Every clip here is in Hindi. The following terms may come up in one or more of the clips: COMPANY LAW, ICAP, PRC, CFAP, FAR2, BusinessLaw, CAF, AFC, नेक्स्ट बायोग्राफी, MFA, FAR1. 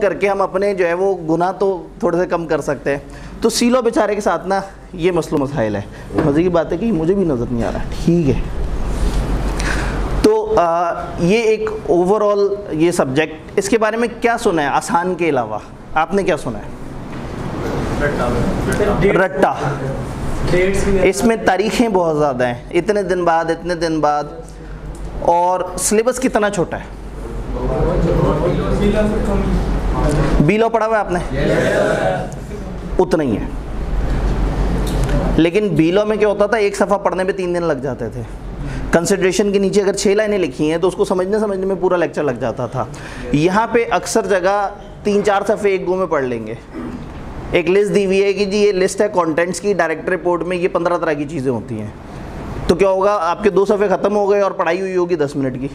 करके हम अपने जो है वो गुनाह तो थोड़े से कम कर सकते हैं। तो सीलो बेचारे के साथ ना ये मसलो मसाइल है। मजे की बात है कि मुझे भी नज़र नहीं आ रहा, ठीक है। तो ये एक ओवरऑल ये सब्जेक्ट, इसके बारे में क्या सुना है? आसान के अलावा आपने क्या सुना है? रट्टा। इसमें तारीखें बहुत ज़्यादा हैं, इतने दिन बाद, इतने दिन बाद, और सिलेबस कितना छोटा है। बीलो पढ़ा हुआ आपने? उतना ही है, लेकिन बीलो में क्या होता था, एक सफ़ा पढ़ने में 3 दिन लग जाते थे। कंसिडरेशन के नीचे अगर 6 लाइनें लिखी हैं तो उसको समझने में पूरा लेक्चर लग जाता था। यहाँ पे अक्सर जगह 3-4 सफ़े एक गो में पढ़ लेंगे। एक लिस्ट दी हुई है कि जी ये लिस्ट है कंटेंट्स की, डायरेक्ट रिपोर्ट में ये 15 तरह की चीज़ें होती हैं। तो क्या होगा, आपके 2 सफ़े ख़त्म हो गए और पढ़ाई हुई होगी 10 मिनट की।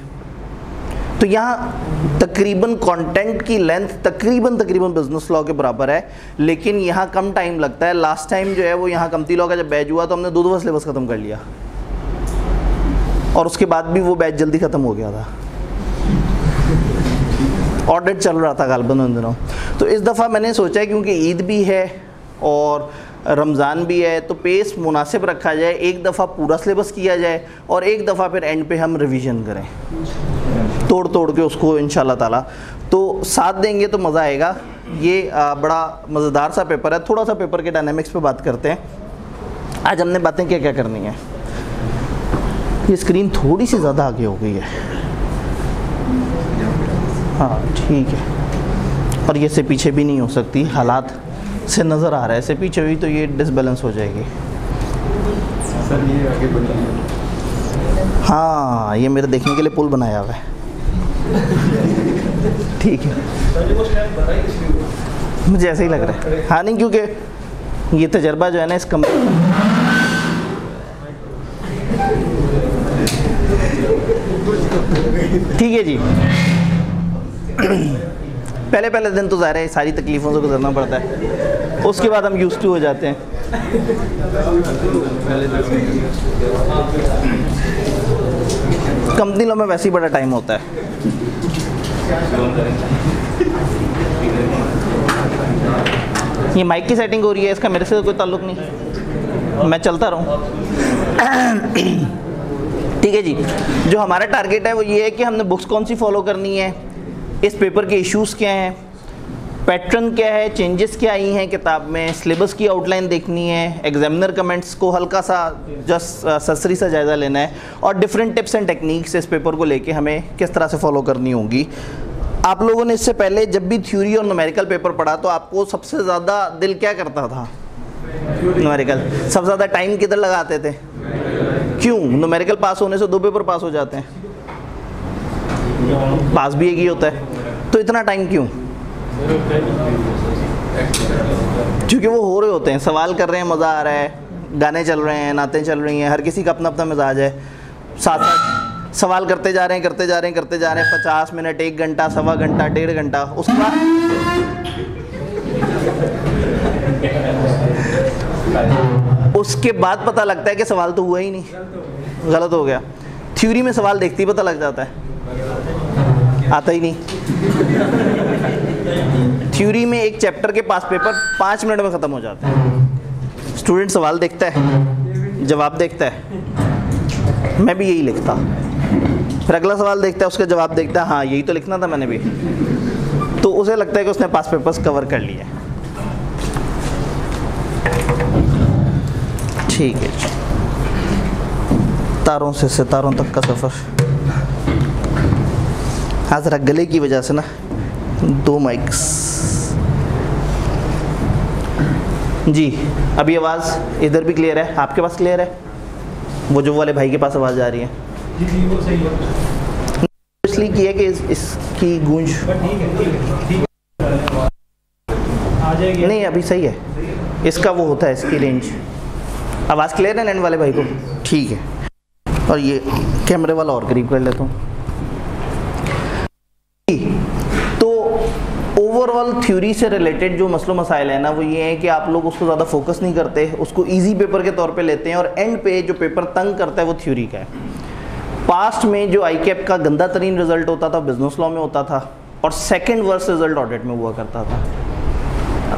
तो यहाँ तकरीबन कंटेंट की लेंथ तकरीबन बिजनेस लॉ के बराबर है, लेकिन यहाँ कम टाइम लगता है। लास्ट टाइम जो है वो यहाँ कमती लॉ का जब बैच हुआ तो हमने 2 दफ़ा सिलेबस ख़त्म कर लिया, और उसके बाद भी वो बैच जल्दी ख़त्म हो गया था। ऑडिट चल रहा था गालबन उन दिनों। तो इस दफ़ा मैंने सोचा है क्योंकि ईद भी है और रमज़ान भी है, तो पेस मुनासिब रखा जाए। एक दफ़ा पूरा सिलेबस किया जाए और एक दफ़ा फिर एंड पे हम रिवीजन करें, तोड़ तोड़ के उसको इंशाल्लाह ताला। तो साथ देंगे तो मज़ा आएगा। ये बड़ा मज़ेदार सा पेपर है। थोड़ा सा पेपर के डायनेमिक्स पर बात करते हैं। आज हमने बातें क्या क्या करनी है। ये स्क्रीन थोड़ी सी ज़्यादा आगे हो गई है, हाँ ठीक है, और ये से पीछे भी नहीं हो सकती, हालात से नज़र आ रहा है। इससे पीछे हुई तो ये डिसबैलेंस हो जाएगी। सर ये आगे बढ़िए, हाँ ये मेरे देखने के लिए पुल बनाया हुआ है, ठीक है, मुझे ऐसे ही लग रहा है। हाँ नहीं, क्योंकि ये तजर्बा जो है ना इस ठीक है जी। पहले दिन तो ज़ाहिर है सारी तकलीफ़ों से गुजरना पड़ता है, उसके बाद हम यूज्ड टू हो जाते हैं। कंपनियों में वैसे ही बड़ा टाइम होता है। ये माइक की सेटिंग हो रही है, इसका मेरे से कोई ताल्लुक़ नहीं, मैं चलता रहूँ। ठीक है जी। जो हमारा टारगेट है वो ये है कि हमने बुक्स कौन सी फॉलो करनी है, इस पेपर के इश्यूज़ क्या हैं, पैटर्न क्या है, चेंजेस क्या आई हैं किताब में, सिलेबस की आउटलाइन देखनी है, एग्जामिनर कमेंट्स को हल्का सा जस्ट सरसरी सा जायज़ा लेना है, और डिफरेंट टिप्स एंड टेक्निक्स इस पेपर को लेके हमें किस तरह से फॉलो करनी होगी। आप लोगों ने इससे पहले जब भी थ्योरी और न्यूमेरिकल पेपर पढ़ा तो आपको सबसे ज़्यादा दिल क्या करता था? न्यूमेरिकल। सबसे ज़्यादा टाइम किधर लगाते थे? क्यों? न्यूमेरिकल पास होने से 2 पेपर पास हो जाते हैं, पास भी एक ही होता है। तो इतना टाइम क्यों? क्योंकि वो हो रहे होते हैं, सवाल कर रहे हैं, मज़ा आ रहा है, गाने चल रहे हैं, नातें चल रही हैं, हर किसी का अपना अपना मिजाज है, साथ साथ सवाल करते जा रहे हैं। 50 मिनट, 1 घंटा, 1.25 घंटा, 1.5 घंटा, उसके बाद पता लगता है कि सवाल तो हुआ ही नहीं, गलत हो गया। थ्योरी में सवाल देखते ही पता लग जाता है, आता ही नहीं। थ्योरी में एक चैप्टर के पास पेपर 5 मिनट में ख़त्म हो जाता है। स्टूडेंट सवाल देखता है, जवाब देखता है, मैं भी यही लिखता, फिर अगला सवाल देखता है, उसका जवाब देखता है, हाँ यही तो लिखना था मैंने भी। तो उसे लगता है कि उसने 5 पेपर्स कवर कर लिए। ठीक है, तारों से सितारों तक का सफ़र। हाँ ज़रा गले की वजह से ना 2 माइक्स जी। अभी आवाज़ इधर भी क्लियर है, आपके पास क्लियर है, वो जो वाले भाई के पास आवाज़ आ रही है जी, वो सही है, इसलिए किया कि इसकी गूंज नहीं, अभी सही है, इसका वो होता है, इसकी रेंज। आवाज़ क्लियर है लैंड वाले भाई को? ठीक है, और ये कैमरे वाला और करीब कर लेता हूँ। तो ओवरऑल थ्योरी से रिलेटेड जो मसलो मसाइल है ना वो ये है कि आप लोग उसको ज़्यादा फोकस नहीं करते, उसको इजी पेपर के तौर पे लेते हैं, और एंड पे जो पेपर तंग करता है वो थ्योरी का है। पास्ट में जो ICAP का गंदा तरीन रिजल्ट होता था बिजनेस लॉ में होता था, और सेकेंड वर्ष रिजल्ट ऑडिट में हुआ करता था।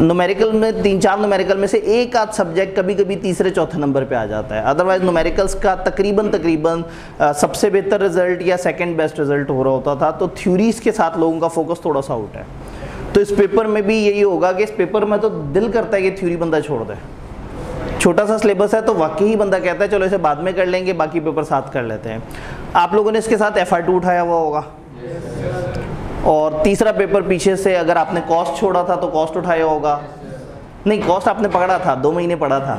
न्यूमेरिकल में तीन चार न्यूमेरिकल में से एक आध सब्जेक्ट कभी कभी तीसरे चौथे नंबर पे आ जाता है, अदरवाइज न्यूमेरिकल्स का तकरीबन सबसे बेहतर रिजल्ट या सेकेंड बेस्ट रिजल्ट हो रहा होता था। तो थ्योरीज के साथ लोगों का फोकस थोड़ा सा आउट है। तो इस पेपर में भी यही होगा कि इस पेपर में तो दिल करता है कि थ्योरी बंदा छोड़ दे, छोटा सा सिलेबस है तो वाकई ही बंदा कहता है चलो इसे बाद में कर लेंगे, बाकी पेपर साथ कर लेते हैं। आप लोगों ने इसके साथ FAR2 उठाया हुआ होगा। yes, और तीसरा पेपर पीछे से अगर आपने कॉस्ट छोड़ा था तो कॉस्ट उठाया होगा। yes, नहीं कॉस्ट आपने पकड़ा था, 2 महीने पढ़ा था,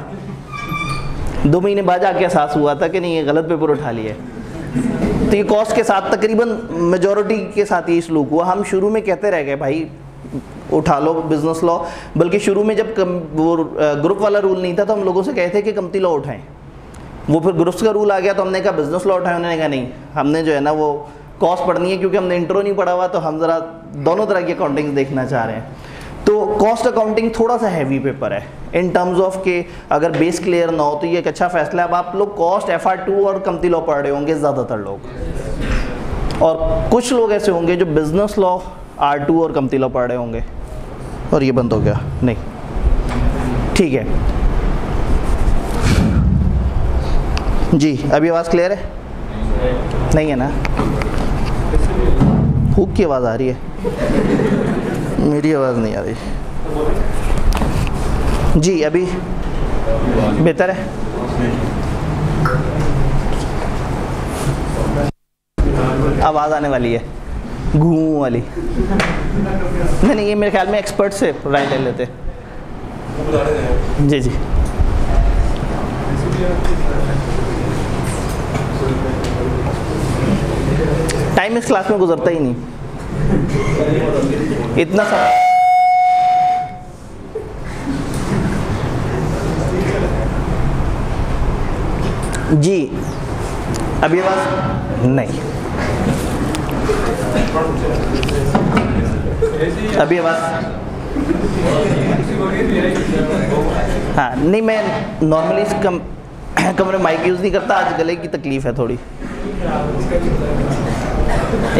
2 महीने बाद जाके एहसास हुआ था कि नहीं ये गलत पेपर उठा लिए। तो ये कॉस्ट के साथ तकरीबन मेजोरिटी के साथ ये स्लूक हुआ। हम शुरू में कहते रह गए भाई उठा लो बिजनेस लॉ, बल्कि शुरू में जब वो ग्रुप वाला रूल नहीं था तो हम लोगों से कहते थे कि कमती लॉ उठाएं। वो फिर ग्रुप्स का रूल आ गया तो हमने कहा बिजनेस लॉ उठाएं, उन्होंने कहा नहीं हमने जो है ना वो कॉस्ट पढ़नी है, क्योंकि हमने इंट्रो नहीं पढ़ा हुआ तो हम ज़रा दोनों तरह की अकाउंटिंग देखना चाह रहे हैं। तो कॉस्ट अकाउंटिंग थोड़ा सा हैवी पेपर है इन टर्म्स ऑफ के अगर बेस क्लियर ना हो तो ये एक अच्छा फैसला है। अब आप लोग कॉस्ट FAR2 और कमती लॉ पढ़ रहे होंगे ज़्यादातर लोग, और कुछ लोग ऐसे होंगे जो बिजनेस लॉ R2 और कमती लॉ पढ़ रहे होंगे। और ये बंद हो गया नहीं, ठीक है जी। अभी आवाज़ क्लियर है नहीं है ना? हुक की आवाज़ आ रही है, मेरी आवाज़ नहीं आ रही जी। अभी बेहतर है। आवाज़ आने वाली है घूम वाली। नहीं ये मेरे ख्याल में एक्सपर्ट से राय ले लेते जी जी। टाइम इस क्लास में गुजरता ही नहीं, इतना सारा जी। अभी आवाज़ नहीं, अभी आवाज़ हाँ नहीं। मैं नॉर्मली कमरे माइक यूज़ नहीं करता, आज गले की तकलीफ़ है थोड़ी,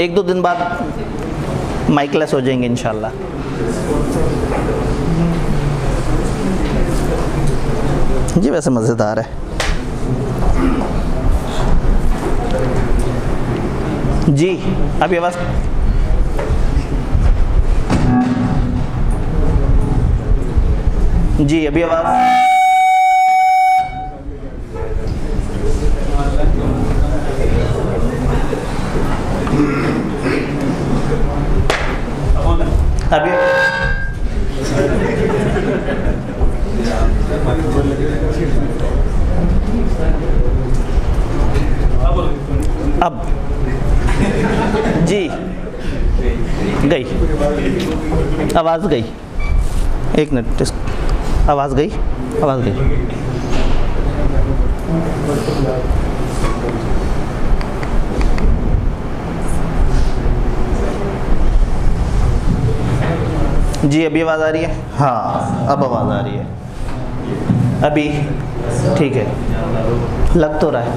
एक दो दिन बाद माइकलेस हो जाएंगे इंशाल्लाह। जी वैसे मज़ेदार है जी। अभी आवाज़ जी। अभी आवाज़ अभी अब जी गई आवाज़, गई एक मिनट, आवाज़ गई, आवाज़ गई। जी अभी आवाज़ आ रही है? हाँ अब आवाज़ आ रही है अभी, ठीक है लग तो रहा है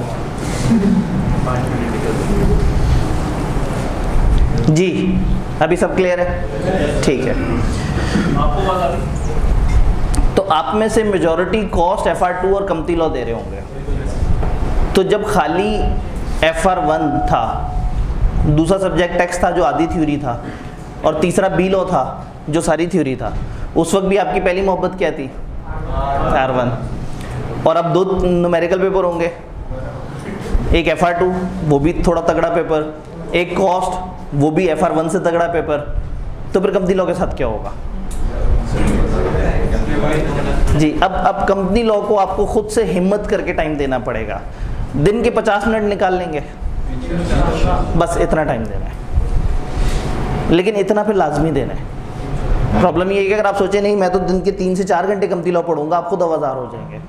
जी। अभी सब क्लियर है ठीक है। तो आप में से मेजॉरिटी कॉस्ट FAR2 और कमती लॉ दे रहे होंगे। तो जब खाली FAR1 था, दूसरा सब्जेक्ट टैक्स था जो आधी थ्योरी था, और तीसरा बी लॉ था जो सारी थ्योरी था, उस वक्त भी आपकी पहली मोहब्बत क्या थी? FAR1। और अब 2 न्यूमेरिकल पेपर होंगे, एक FAR2 वो भी थोड़ा तगड़ा पेपर, एक कॉस्ट वो भी FAR1 से तगड़ा पेपर। तो फिर कमती लॉ के साथ क्या होगा जी? अब कंपनी लॉ को आपको खुद से हिम्मत करके टाइम देना पड़ेगा। दिन के 50 मिनट निकाल लेंगे, बस इतना टाइम देना है, लेकिन इतना फिर लाजमी देना है। प्रॉब्लम ये है कि अगर आप सोचें नहीं मैं तो दिन के 3 से 4 घंटे कंपनी लॉ पढ़ूंगा, आप खुद आवाज़ार हो जाएंगे।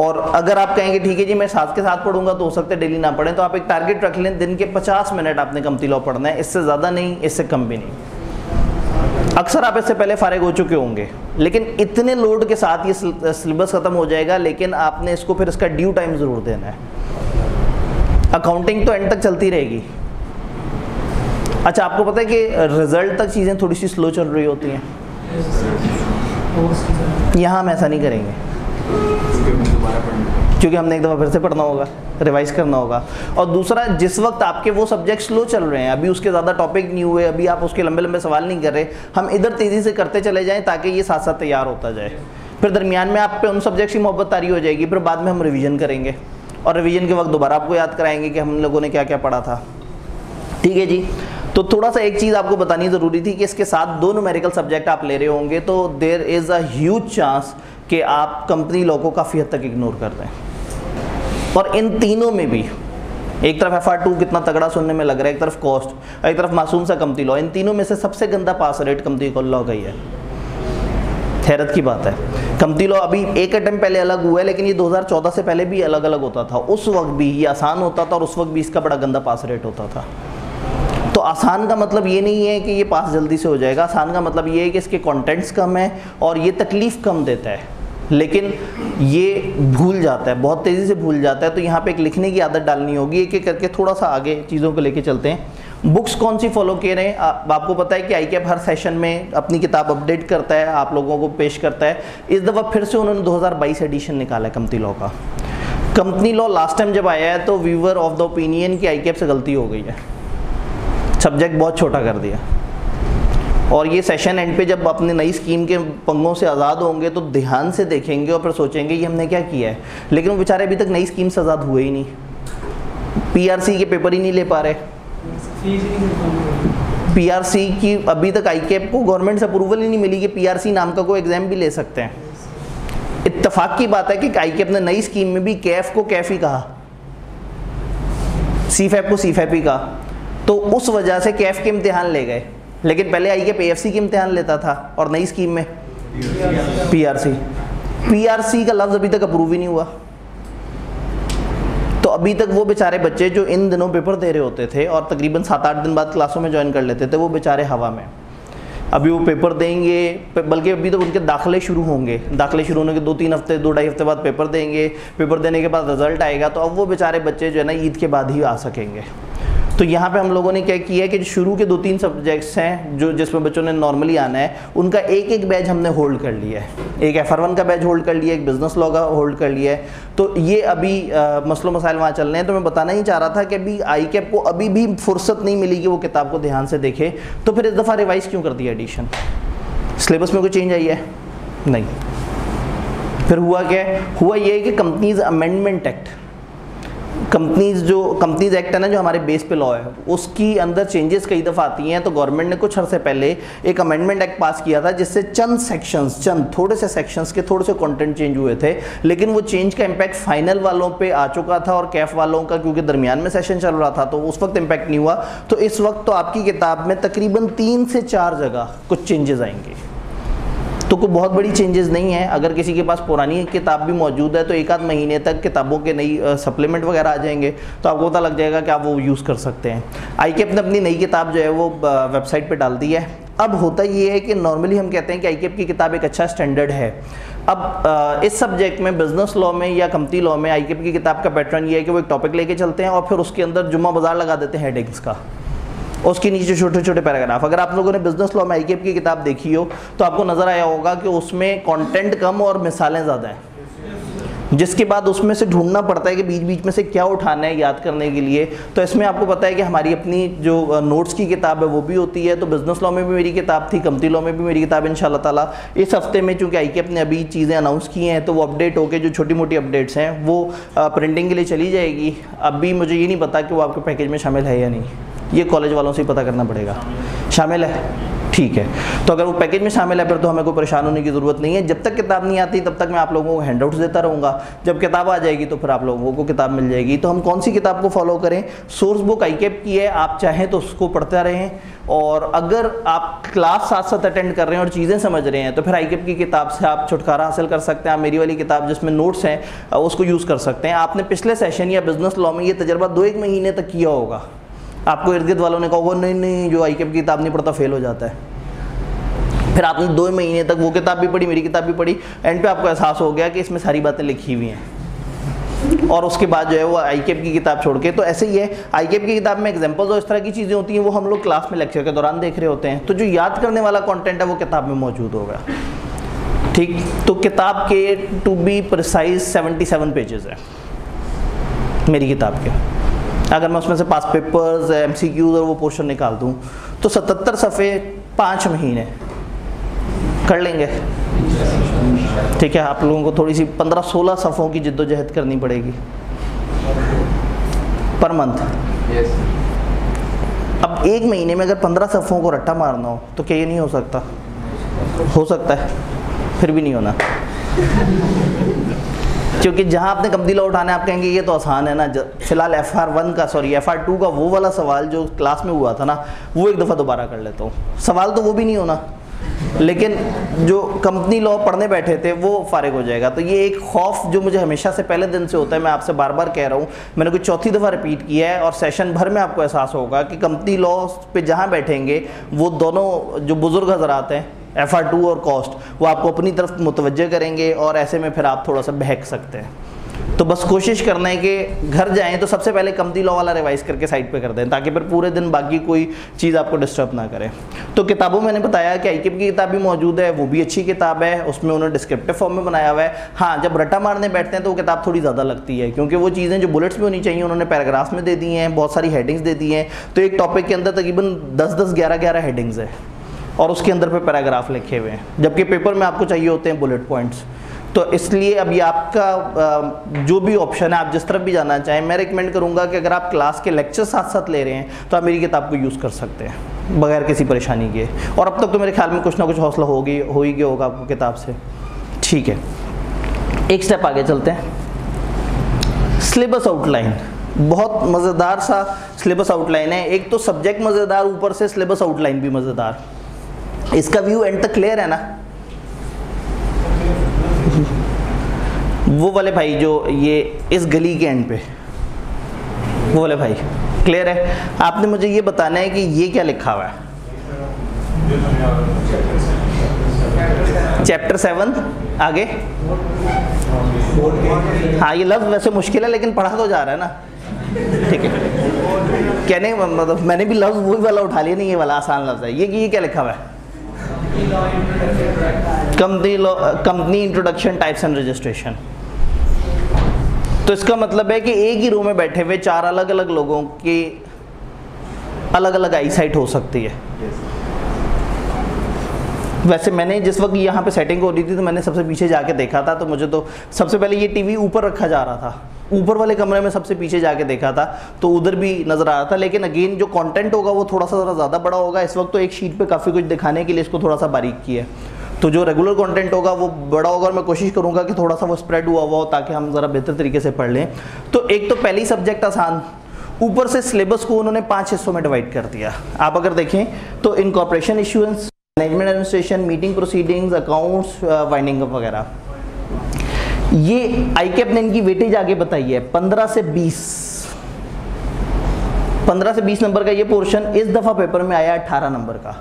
और अगर आप कहेंगे ठीक है जी मैं साथ के साथ पढ़ूंगा तो हो सकता है डेली ना पढ़ें। तो आप एक टारगेट रख लें, दिन के 50 मिनट आपने कंपनी लॉ पढ़ना है, इससे ज़्यादा नहीं इससे कम भी नहीं। अक्सर आप इससे पहले फारिग हो चुके होंगे, लेकिन इतने लोड के साथ ये सिलेबस ख़त्म हो जाएगा, लेकिन आपने इसको फिर इसका ड्यू टाइम ज़रूर देना है। अकाउंटिंग तो एंड तक चलती रहेगी, अच्छा, आपको पता है कि रिजल्ट तक चीज़ें थोड़ी सी स्लो चल रही होती हैं, यहाँ हम ऐसा नहीं करेंगे क्योंकि हमने एक दफ़ा फिर से पढ़ना होगा, रिवाइज करना होगा। और दूसरा, जिस वक्त आपके वो सब्जेक्ट स्लो चल रहे हैं, अभी उसके ज़्यादा टॉपिक नहीं हुए, अभी आप उसके लंबे लंबे सवाल नहीं कर रहे, हम इधर तेज़ी से करते चले जाएँ ताकि ये साथ साथ तैयार होता जाए। फिर दरमियान में आप पे उन सब्जेक्ट्स की मोहब्बत तारी हो जाएगी, फिर बाद में हम रिवीजन करेंगे और रिवीजन के वक्त दोबारा आपको याद कराएंगे कि हम लोगों ने क्या क्या पढ़ा था। ठीक है जी, तो थोड़ा सा एक चीज़ आपको बतानी ज़रूरी थी कि इसके साथ दो न्यूमेरिकल सब्जेक्ट आप ले रहे होंगे तो there is a huge chance कि आप कंपनी लॉ को काफ़ी हद तक इग्नोर कर दें। और इन तीनों में भी, एक तरफ FAR2 कितना तगड़ा सुनने में लग रहा है, एक तरफ कॉस्ट, एक तरफ मासूम सा कंपनी लॉ, इन तीनों में से सबसे गंदा पास रेट कंपनी लॉ का ही है। हैरत की बात है, कंपनी लॉ अभी एक अटैम्प्ट पहले अलग हुआ है, लेकिन ये 2014 से पहले भी अलग अलग होता था। उस वक्त भी ये आसान होता था और उस वक्त भी इसका बड़ा गंदा पास रेट होता था। तो आसान का मतलब ये नहीं है कि ये पास जल्दी से हो जाएगा, आसान का मतलब ये है कि इसके कंटेंट्स कम हैं और ये तकलीफ कम देता है, लेकिन ये भूल जाता है, बहुत तेज़ी से भूल जाता है। तो यहाँ पे एक लिखने की आदत डालनी होगी। एक एक करके थोड़ा सा आगे चीज़ों को लेके चलते हैं। बुक्स कौन सी फॉलो किए रहे हैं, आपको पता है कि ICAP हर सेशन में अपनी किताब अपडेट करता है, आप लोगों को पेश करता है। इस दफ़ा फिर से उन्होंने 2022 एडिशन निकाला है कंपनी लॉ का। कंपनी लॉ लास्ट टाइम जब आया है तो we were of the opinion कि ICAP से गलती हो गई है, सब्जेक्ट बहुत छोटा कर दिया। और ये सेशन एंड पे जब अपने नई स्कीम के पंगों से आज़ाद होंगे तो ध्यान से देखेंगे और फिर सोचेंगे कि हमने क्या किया है। लेकिन वो बेचारे अभी तक नई स्कीम से आज़ाद हुए ही नहीं, PRC के पेपर ही नहीं ले पा रहे। PRC की अभी तक ICAP को गवर्नमेंट से अप्रूवल ही नहीं मिली कि PRC नाम का कोई एग्ज़ाम भी ले सकते हैं। इत्तफाक की बात है कि ICAP ने नई स्कीम में भी CAF को CAF ही कहा, CFAP को CFAP ही कहा, तो उस वजह से CAF के इम्तिहान ले गए। लेकिन पहले ICAP AFC की इम्तिहान लेता था और नई स्कीम में PRC का लफ्ज़ अभी तक अप्रूव ही नहीं हुआ। तो अभी तक वो बेचारे बच्चे जो इन दिनों पेपर दे रहे होते थे और तकरीबन 7-8 दिन बाद क्लासों में ज्वाइन कर लेते थे, वो बेचारे हवा में। अभी वो पेपर देंगे, बल्कि अभी तो उनके दाखिले शुरू होंगे, दाखिले शुरू होने के 2-3 हफ्ते 2-2.5 हफ्ते बाद पेपर देंगे, पेपर देने के बाद रिजल्ट आएगा। तो अब वो बेचारे बच्चे जो है ना ईद के बाद ही आ सकेंगे। तो यहाँ पे हम लोगों ने क्या किया कि शुरू के 2-3 सब्जेक्ट्स हैं जो जिसमें बच्चों ने नॉर्मली आना है, उनका एक एक बैच हमने होल्ड कर लिया है। एक FAR1 का बैच होल्ड कर लिया, एक बिजनेस लॉ का होल्ड कर लिया है। तो ये अभी मसलों मसाइल वहाँ चल रहे हैं। तो मैं बताना ही चाह रहा था कि अभी ICAP को अभी भी फुर्सत नहीं मिली कि वो किताब को ध्यान से देखे। तो फिर इस दफ़ा रिवाइज़ क्यों कर दिया एडिशन? सिलेबस में कोई चेंज आई है? नहीं। फिर हुआ क्या? हुआ ये कि companies amendment act, companies act है ना, जो हमारे बेस पे लॉ है, उसकी अंदर चेंजेस कई दफ़ा आती हैं। तो गवर्नमेंट ने कुछ अरसे पहले एक अमेंडमेंट एक्ट पास किया था जिससे चंद थोड़े से सेक्शंस के थोड़े से कंटेंट चेंज हुए थे, लेकिन वो चेंज का इम्पैक्ट फाइनल वालों पे आ चुका था। और CAF वालों का क्योंकि दरमियान में सेशन चल रहा था तो उस वक्त इम्पैक्ट नहीं हुआ। तो इस वक्त तो आपकी किताब में तकरीबन 3 से 4 जगह कुछ चेंजेस आएंगे, तो कोई बहुत बड़ी चेंजेस नहीं है। अगर किसी के पास पुरानी किताब भी मौजूद है तो 1-2 महीने तक किताबों के नई सप्लीमेंट वगैरह आ जाएंगे, तो आपको पता लग जाएगा कि आप वो यूज़ कर सकते हैं। ICAP ने अपनी नई किताब जो है वो वेबसाइट पे डाल दी है। अब होता ये है कि नॉर्मली हम कहते हैं कि ICAP की किताब एक अच्छा स्टैंडर्ड है। अब इस सब्जेक्ट में बिजनेस लॉ में या कंपनी लॉ में ICAP की किताब का पैटर्न ये है कि वो एक टॉपिक लेके चलते हैं और फिर उसके अंदर जुम्मा बाजार लगा देते हैं हेडिंग्स का, उसके नीचे छोटे छोटे पैराग्राफ। अगर आप लोगों ने बिजनेस लॉ में ICAP की किताब देखी हो तो आपको नज़र आया होगा कि उसमें कंटेंट कम और मिसालें ज़्यादा हैं, जिसके बाद उसमें से ढूंढना पड़ता है कि बीच बीच में से क्या उठाना है याद करने के लिए। तो इसमें आपको पता है कि हमारी अपनी जो नोट्स की किताब है वो भी होती है। तो बिजनेस लॉ में भी मेरी किताब थी, कंपनी लॉ में भी मेरी किताब। इंशाल्लाह ताला इस हफ्ते में चूँकि ICAP ने अभी चीज़ें अनाउंस की हैं तो वो अपडेट होकर जो छोटी मोटी अपडेट्स हैं वो प्रिंटिंग के लिए चली जाएगी। अभी मुझे ये नहीं पता कि वो आपके पैकेज में शामिल है या नहीं, ये कॉलेज वालों से ही पता करना पड़ेगा। शामिल है, ठीक है। तो अगर वो पैकेज में शामिल है फिर तो हमें कोई परेशान होने की ज़रूरत नहीं है। जब तक किताब नहीं आती तब तक मैं आप लोगों को हैंडआउट्स देता रहूँगा, जब किताब आ जाएगी तो फिर आप लोगों को किताब मिल जाएगी। तो हम कौन सी किताब को फॉलो करें? सोर्स बुक ICAP की है, आप चाहें तो उसको पढ़ते रहें। और अगर आप क्लास साथ साथ अटेंड कर रहे हैं और चीज़ें समझ रहे हैं तो फिर ICAP की किताब से आप छुटकारा हासिल कर सकते हैं। आप मेरी वाली किताब जिसमें नोट्स हैं उसको यूज़ कर सकते हैं। आपने पिछले सेशन या बिजनेस लॉ में ये तजर्बा 2-1 महीने तक किया होगा। आपको इर्द गिर्द वालों ने कहा होगा नहीं जो ICAP की किताब नहीं पढ़ता फेल हो जाता है। फिर आपने 2 महीने तक वो किताब भी पढ़ी, मेरी किताब भी पढ़ी, एंड पे आपको एहसास हो गया कि इसमें सारी बातें लिखी हुई हैं। और उसके बाद जो है वो आईकेप की किताब छोड़ के। तो ऐसे ही है, आईकेप की किताब में एग्जाम्पल्स और इस तरह की चीज़ें होती हैं, वो हम लोग क्लास में लेक्चर के दौरान देख रहे होते हैं। तो जो याद करने वाला कॉन्टेंट है वो किताब में मौजूद होगा। ठीक, तो किताब के टू बी प्रिसाइज 77 पेजेस है मेरी किताब के। अगर मैं उसमें से पास पेपर्स, एमसीक्यूज और वो पोर्शन निकाल दूं तो 77 सफ़े 5 महीने कर लेंगे। ठीक है, आप लोगों को थोड़ी सी 15-16 सफ़ों की जिद्दोजहद करनी पड़ेगी पर मंथ। yes. अब एक महीने में अगर 15 सफ़ों को रट्टा मारना हो तो क्या ये नहीं हो सकता? हो सकता है, फिर भी नहीं होना। क्योंकि जहां आपने कब्दीला उठाना है आप कहेंगे ये तो आसान है ना। फिलहाल FAR1 का वो वाला सवाल जो क्लास में हुआ था ना, वो एक दफ़ा दोबारा कर लेता हूँ। सवाल तो वो भी नहीं होना, लेकिन जो कंपनी लॉ पढ़ने बैठे थे वो फारिग हो जाएगा। तो ये एक खौफ जो मुझे हमेशा से पहले दिन से होता है, मैं आपसे बार बार कह रहा हूँ, मैंने कोई चौथी दफ़ा रिपीट किया है। और सेशन भर में आपको एहसास होगा कि कंपनी लॉ पे जहाँ बैठेंगे वो दोनों जो बुज़ुर्ग हजरात हैं FAR2 और कॉस्ट, वो आपको अपनी तरफ मुतवज्जह करेंगे और ऐसे में फिर आप थोड़ा सा बहक सकते हैं। तो बस कोशिश करना है कि घर जाएं तो सबसे पहले कंपनी लॉ वाला रिवाइज करके साइड पे कर दें, ताकि फिर पूरे दिन बाकी कोई चीज़ आपको डिस्टर्ब ना करे। तो किताबों मैंने बताया कि ICAP की किताब भी मौजूद है, वो भी अच्छी किताब है, उसमें उन्होंने डिस्क्रिप्टिव फॉर्म में बनाया हुआ है। हाँ, जब रट्टा मारने बैठते हैं तो वो किताब थोड़ी ज़्यादा लगती है, क्योंकि वो चीज़ें जो बुलेट्स में होनी चाहिए उन्होंने पैराग्राफ में दे दी हैं, बहुत सारी हेडिंग्स दे दी हैं। तो एक टॉपिक के अंदर तकरीबन 10-10, 11-11 हेडिंग्स है और उसके अंदर पे पैराग्राफ लिखे हुए हैं, जबकि पेपर में आपको चाहिए होते हैं बुलेट पॉइंट्स। तो इसलिए अब ये आपका जो भी ऑप्शन है, आप जिस तरफ भी जाना चाहें, मैं रिकमेंड करूंगा कि अगर आप क्लास के लेक्चर साथ साथ ले रहे हैं तो आप मेरी किताब को यूज़ कर सकते हैं बगैर किसी परेशानी के। और अब तक तो मेरे ख्याल में कुछ ना कुछ हौसला हो ही गया होगा आपको किताब से। ठीक है, एक स्टेप आगे चलते हैं। सिलेबस आउटलाइन बहुत मज़ेदार सा सिलेबस आउटलाइन है। एक तो सब्जेक्ट मज़ेदार, ऊपर से सिलेबस आउटलाइन भी मज़ेदार। इसका व्यू एंड तक क्लियर है ना? वो वाले भाई जो ये इस गली के एंड पे, वो वाले भाई क्लियर है? आपने मुझे ये बताना है कि ये क्या लिखा हुआ है। चैप्टर 7 आगे। हाँ, ये लफ्ज़ वैसे मुश्किल है लेकिन पढ़ा तो जा रहा है ना। ठीक है, कहने मतलब मैंने भी लफ्ज़ वही वाला उठा लिया, नहीं ये वाला आसान लफ्ज़ है। ये क्या लिखा हुआ है? Company introduction, types and registration. तो इसका मतलब है कि एक ही रूम में बैठे हुए 4 अलग अलग लोगों की अलग अलग आई साइट हो सकती है। वैसे मैंने जिस वक्त यहाँ पे सेटिंग हो रही थी तो मैंने सबसे पीछे जाके देखा था, तो मुझे तो सबसे पहले ये टीवी ऊपर रखा जा रहा था, ऊपर वाले कमरे में सबसे पीछे जाके देखा था तो उधर भी नज़र आ रहा था। लेकिन अगेन जो कंटेंट होगा वो थोड़ा सा ज़्यादा बड़ा होगा। इस वक्त तो एक शीट पे काफ़ी कुछ दिखाने के लिए इसको थोड़ा सा बारीक किया है, तो जो रेगुलर कॉन्टेंट होगा वो बड़ा होगा और मैं कोशिश करूँगा कि थोड़ा सा वो स्प्रेड हुआ हो ताकि हम ज़रा बेहतर तरीके से पढ़ लें। तो एक तो पहली सब्जेक्ट आसान, ऊपर से सिलेबस को उन्होंने 5 हिस्सों में डिवाइड कर दिया। आप अगर देखें तो incorporation issuance, management administration, meeting proceedings, accounts, winding up वगैरह। ये ICAP ने इनकी वेटेज आगे बताई है 15 से 20। 15 से 20 नंबर का ये पोर्शन इस दफ़ा पेपर में आया 18 नंबर का।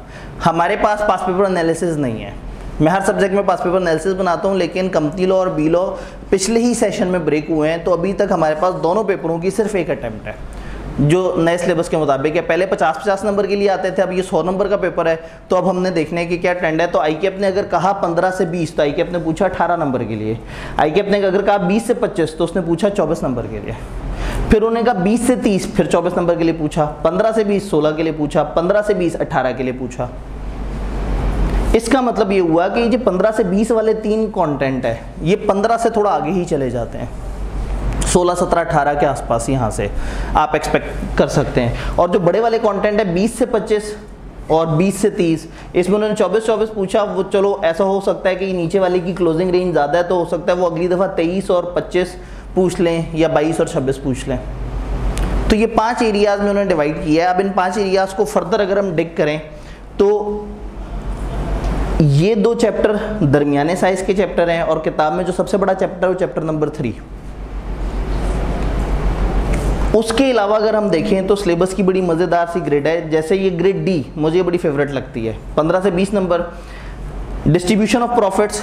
हमारे पास पास्ट पेपर एनालिसिस नहीं है, मैं हर सब्जेक्ट में पास्ट पेपर एनालिसिस बनाता हूँ, लेकिन कंपनी लॉ और बी लॉ पिछले ही सेशन में ब्रेक हुए हैं, तो अभी तक हमारे पास दोनों पेपरों की सिर्फ एक अटैम्प्ट है जो नए सिलेबस के मुताबिक है। पहले 50-50 नंबर के लिए आते थे, अब ये 100 नंबर का पेपर है, तो अब हमने देखना है कि क्या ट्रेंड है। तो ICAP ने अगर कहा 15 से 20 तो ICAP ने पूछा 18 नंबर के लिए, ICAP ने अगर कहा 20 से 25 तो उसने पूछा 24 नंबर के लिए, फिर उन्होंने कहा 20 से 30 फिर 24 नंबर के लिए पूछा, 15 से 20 16 के लिए पूछा, 15 से 20 18 के लिए पूछा। इसका मतलब ये हुआ कि ये 15 से 20 वाले 3 कॉन्टेंट है, ये 15 से थोड़ा आगे ही चले जाते हैं, 16, 17, 18 के आसपास यहाँ से आप एक्सपेक्ट कर सकते हैं। और जो बड़े वाले कंटेंट है 20 से 25 और 20 से 30, इसमें उन्होंने 24-24 पूछा। वो चलो ऐसा हो सकता है कि नीचे वाले की क्लोजिंग रेंज ज़्यादा है, तो हो सकता है वो अगली दफ़ा 23 और 25 पूछ लें या 22 और 26 पूछ लें। तो ये 5 एरियाज़ में उन्होंने डिवाइड किया है। अब इन 5 एरियाज़ को फर्दर अगर हम डिक करें तो ये 2 चैप्टर दरमियाने साइज़ के चैप्टर हैं और किताब में जो सबसे बड़ा चैप्टर है वो चैप्टर नंबर 3। उसके अलावा अगर हम देखें तो सिलेबस की बड़ी मज़ेदार सी ग्रेड है, जैसे ये ग्रेड डी मुझे बड़ी फेवरेट लगती है। 15 से 20 नंबर, डिस्ट्रीब्यूशन ऑफ प्रॉफिट्स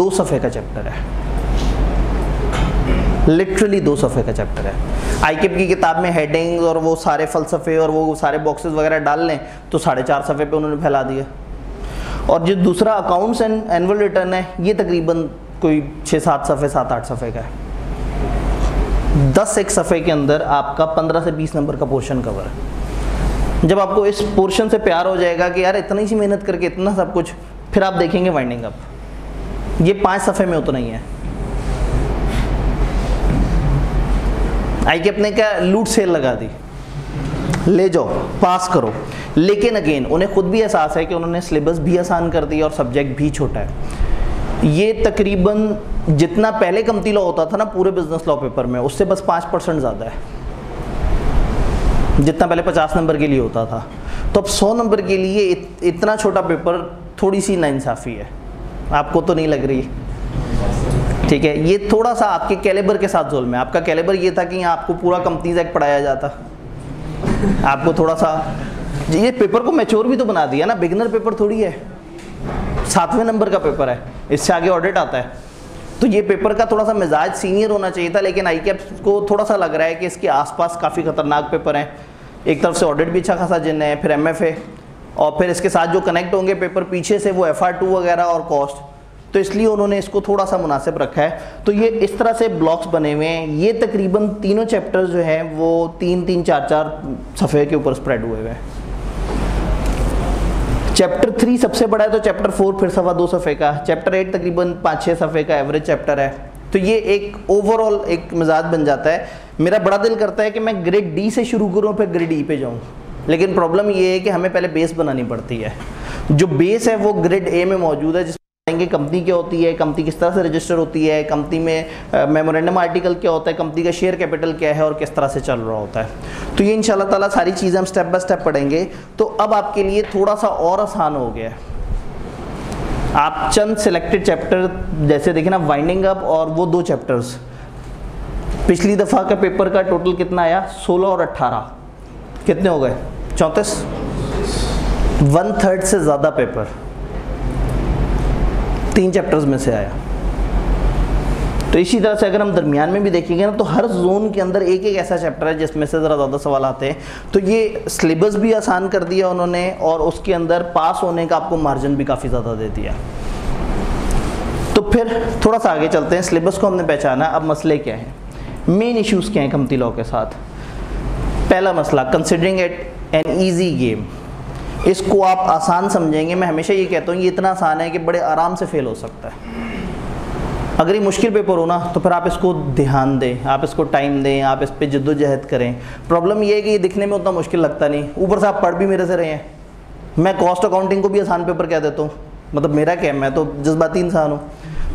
2 सफ़े का चैप्टर है। लिटरली 2 सफ़े का चैप्टर है। आईकेप की किताब में हेडिंग्स और वो सारे फलसफे और वो सारे बॉक्सेस वगैरह डाल लें तो 4.5 सफ़े पे उन्होंने फैला दिया। और जो दूसरा अकाउंट्स एंड एनुअल रिटर्न है, ये तकरीबन कोई 6-7 सफ़े 7-8 सफ़े का है। 10-1 सफ़े के अंदर आपका 15 से 20 नंबर का पोर्शन कवर है। जब आपको इस पोर्शन से प्यार हो जाएगा कि यार इतनी सी मेहनत करके इतना सब कुछ, फिर आप देखेंगे वाइंडिंग अप। ये 5 सफ़े में उतना ही है। आईकेप ने क्या लूट सेल लगा दी, ले जाओ पास करो, लेकिन अगेन उन्हें खुद भी एहसास है कि उन्होंने सिलेबस भी आसान कर दिया और सब्जेक्ट भी छोटा है। ये तकरीबन जितना पहले कमती लॉ होता था ना पूरे बिजनेस लॉ पेपर में, उससे बस 5% ज़्यादा है, जितना पहले 50 नंबर के लिए होता था। तो अब 100 नंबर के लिए इतना छोटा पेपर थोड़ी सी नाइंसाफ़ी है, आपको तो नहीं लग रही, ठीक है। ये थोड़ा सा आपके कैलेबर के साथ जोल में, आपका कैलेबर ये था कि यहाँ आपको पूरा कंपनीज एक्ट पढ़ाया जाता, आपको थोड़ा सा ये पेपर को मैच्योर भी तो बना दिया ना, बिगिनर पेपर थोड़ी है, 7वें नंबर का पेपर है, इससे आगे ऑडिट आता है। तो ये पेपर का थोड़ा सा मिजाज सीनियर होना चाहिए था, लेकिन आईकेप को थोड़ा सा लग रहा है कि इसके आसपास काफ़ी खतरनाक पेपर हैं। एक तरफ से ऑडिट भी अच्छा खासा जिन है, फिर MFA, और फिर इसके साथ जो कनेक्ट होंगे पेपर पीछे से वो FAR2 वगैरह और कॉस्ट, तो इसलिए उन्होंने इसको थोड़ा सा मुनासिब रखा है। तो ये इस तरह से ब्लॉक्स बने हुए हैं। ये तकरीबन तीनों चैप्टर्स जो हैं वो 3-3, 4-4 सफ़े के ऊपर स्प्रेड हुए हुए हैं। चैप्टर 3 सबसे बड़ा है, तो चैप्टर 4 फिर 2.25 सफ़े का, चैप्टर 8 तकरीबन 5-6 सफ़े का एवरेज चैप्टर है। तो ये एक ओवरऑल एक मिजाज बन जाता है। मेरा बड़ा दिल करता है कि मैं ग्रेड D से शुरू करूँ फिर ग्रेड E पे जाऊँ, लेकिन प्रॉब्लम ये है कि हमें पहले बेस बनानी पड़ती है। जो बेस है वो ग्रेड A में मौजूद है, जिसमें कंपनी क्या होती है, कंपनी किस तरह से रजिस्टर होती है, कंपनी में मेमोरेंडम आर्टिकल क्या होता है, कंपनी का शेयर कैपिटल क्या है और किस तरह से चल रहा होता है। तो ये इंशाल्लाह ताला सारी चीज़ें हम स्टेप बाय स्टेप पढ़ेंगे। तो अब आपके लिए थोड़ा सा और आसान हो गया है। आप चंद सिलेक्टेड चैप्टर जैसे देखें ना, वाइंडिंग अप और वो 2 चैप्टर्स, पिछली दफ़ा का पेपर का टोटल कितना आया, 16 और 18 कितने हो गए, 34, 1/3 से ज़्यादा पेपर 3 चैप्टर्स में से आया। तो इसी तरह से अगर हम दरमियान में भी देखेंगे ना, तो हर जोन के अंदर एक एक ऐसा चैप्टर है जिसमें से ज़रा ज़्यादा सवाल आते हैं। तो ये सिलेबस भी आसान कर दिया उन्होंने और उसके अंदर पास होने का आपको मार्जिन भी काफ़ी ज़्यादा दे दिया। तो फिर थोड़ा सा आगे चलते हैं। सिलेबस को हमने पहचाना, अब मसले क्या हैं, मेन इश्यूज़ क्या हैं कमती लॉ के साथ। पहला मसला, considering it an easy game, इसको आप आसान समझेंगे। मैं हमेशा ये कहता हूँ ये इतना आसान है कि बड़े आराम से फेल हो सकता है। अगर ये मुश्किल पेपर हो ना तो फिर आप इसको ध्यान दें, आप इसको टाइम दें, आप इस पर जद्दोजहद करें। प्रॉब्लम ये है कि ये दिखने में उतना मुश्किल लगता नहीं, ऊपर से आप पढ़ भी मेरे से रहे हैं। मैं कॉस्ट अकाउंटिंग को भी आसान पेपर कह देता हूँ, मतलब मेरा क्या, मैं तो जज्बाती इंसान हूँ।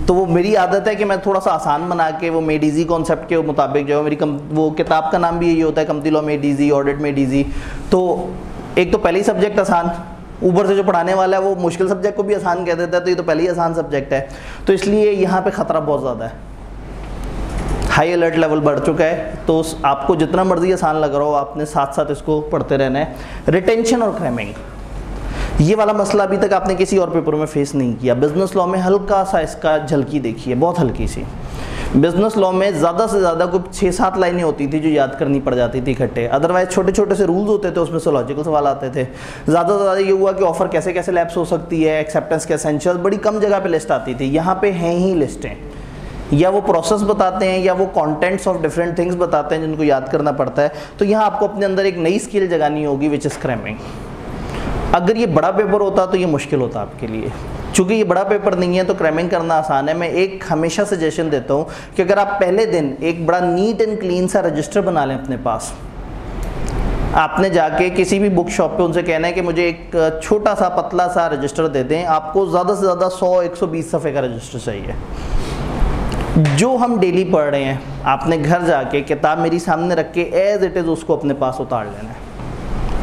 तो वो मेरी आदत है कि मैं थोड़ा सा आसान बना के वो मेड ईजी कॉन्सेप्ट के मुताबिक जो है, मेरी वो किताब का नाम भी यही होता है, company law made easy, audit made easy. तो एक तो पहले ही सब्जेक्ट आसान, ऊपर से जो पढ़ाने वाला है वो मुश्किल सब्जेक्ट को भी आसान कह देता है, तो ये तो पहले ही आसान सब्जेक्ट है। तो इसलिए यहाँ पे ख़तरा बहुत ज़्यादा है, हाई अलर्ट लेवल बढ़ चुका है। तो आपको जितना मर्जी आसान लग रहा हो, आपने साथ साथ इसको पढ़ते रहना है। रिटेंशन और क्रैमिंग, ये वाला मसला अभी तक आपने किसी और पेपर में फेस नहीं किया। बिजनेस लॉ में हल्का सा इसका झलकी देखी है, बहुत हल्की सी। बिजनेस लॉ में ज़्यादा से ज़्यादा कुछ 6-7 लाइनें होती थी जो याद करनी पड़ जाती थी इकट्ठे, अदरवाइज छोटे छोटे से रूल्स होते थे, उसमें से लॉजिकल सवाल आते थे। ज़्यादा से ज़्यादा ये हुआ कि ऑफर कैसे कैसे लैप्स हो सकती है, एक्सेप्टेंस के एसेंशियल, बड़ी कम जगह पे लिस्ट आती थी। यहाँ पे हैं ही लिस्टें, या वो प्रोसेस बताते हैं या वो कॉन्टेंट्स ऑफ डिफरेंट थिंग्स बताते हैं जिनको याद करना पड़ता है। तो यहाँ आपको अपने अंदर एक नई स्किल जगानी होगी, विच इज़ क्रैमिंग। अगर ये बड़ा पेपर होता तो ये मुश्किल होता आपके लिए, चूँकि ये बड़ा पेपर नहीं है तो क्रैमिंग करना आसान है। मैं एक हमेशा सजेशन देता हूँ कि अगर आप पहले दिन एक बड़ा नीट एंड क्लीन सा रजिस्टर बना लें अपने पास, आपने जाके किसी भी बुक शॉप पे उनसे कहना है कि मुझे एक छोटा सा पतला सा रजिस्टर दे दें, आपको ज़्यादा से ज़्यादा 100-120 सफ़े का रजिस्टर चाहिए। जो हम डेली पढ़ रहे हैं, आपने घर जाके किताब मेरी सामने रख के एज इट इज़ उसको अपने पास उतार लेना है।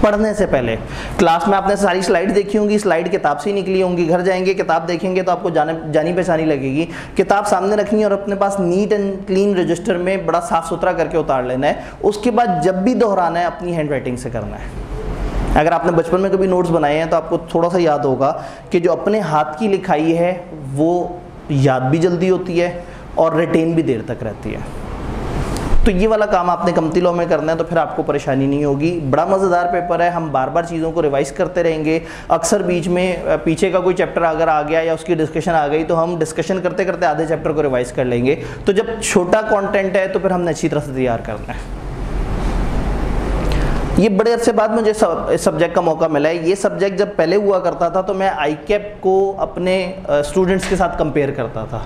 पढ़ने से पहले क्लास में आपने सारी स्लाइड देखी होंगी, स्लाइड किताब से ही निकली होंगी, घर जाएंगे किताब देखेंगे तो आपको जानी पहचानी लगेगी। किताब सामने रखनी है और अपने पास नीट एंड क्लीन रजिस्टर में बड़ा साफ सुथरा करके उतार लेना है। उसके बाद जब भी दोहराना है अपनी हैंड राइटिंग से करना है। अगर आपने बचपन में कभी नोट्स बनाए हैं तो आपको थोड़ा सा याद होगा कि जो अपने हाथ की लिखाई है वो याद भी जल्दी होती है और रिटेन भी देर तक रहती है। तो ये वाला काम आपने कम तिलों में करना है, तो फिर आपको परेशानी नहीं होगी। बड़ा मज़ेदार पेपर है, हम बार बार चीज़ों को रिवाइज करते रहेंगे। अक्सर बीच में पीछे का कोई चैप्टर अगर आ गया या उसकी डिस्कशन आ गई तो हम डिस्कशन करते करते आधे चैप्टर को रिवाइज कर लेंगे। तो जब छोटा कॉन्टेंट है तो फिर हमने अच्छी तरह से तैयार करना है। ये बड़े अरसे बाद मुझे इस सब्जेक्ट का मौका मिला है। ये सब्जेक्ट जब पहले हुआ करता था तो मैं ICAP को अपने स्टूडेंट्स के साथ कंपेयर करता था।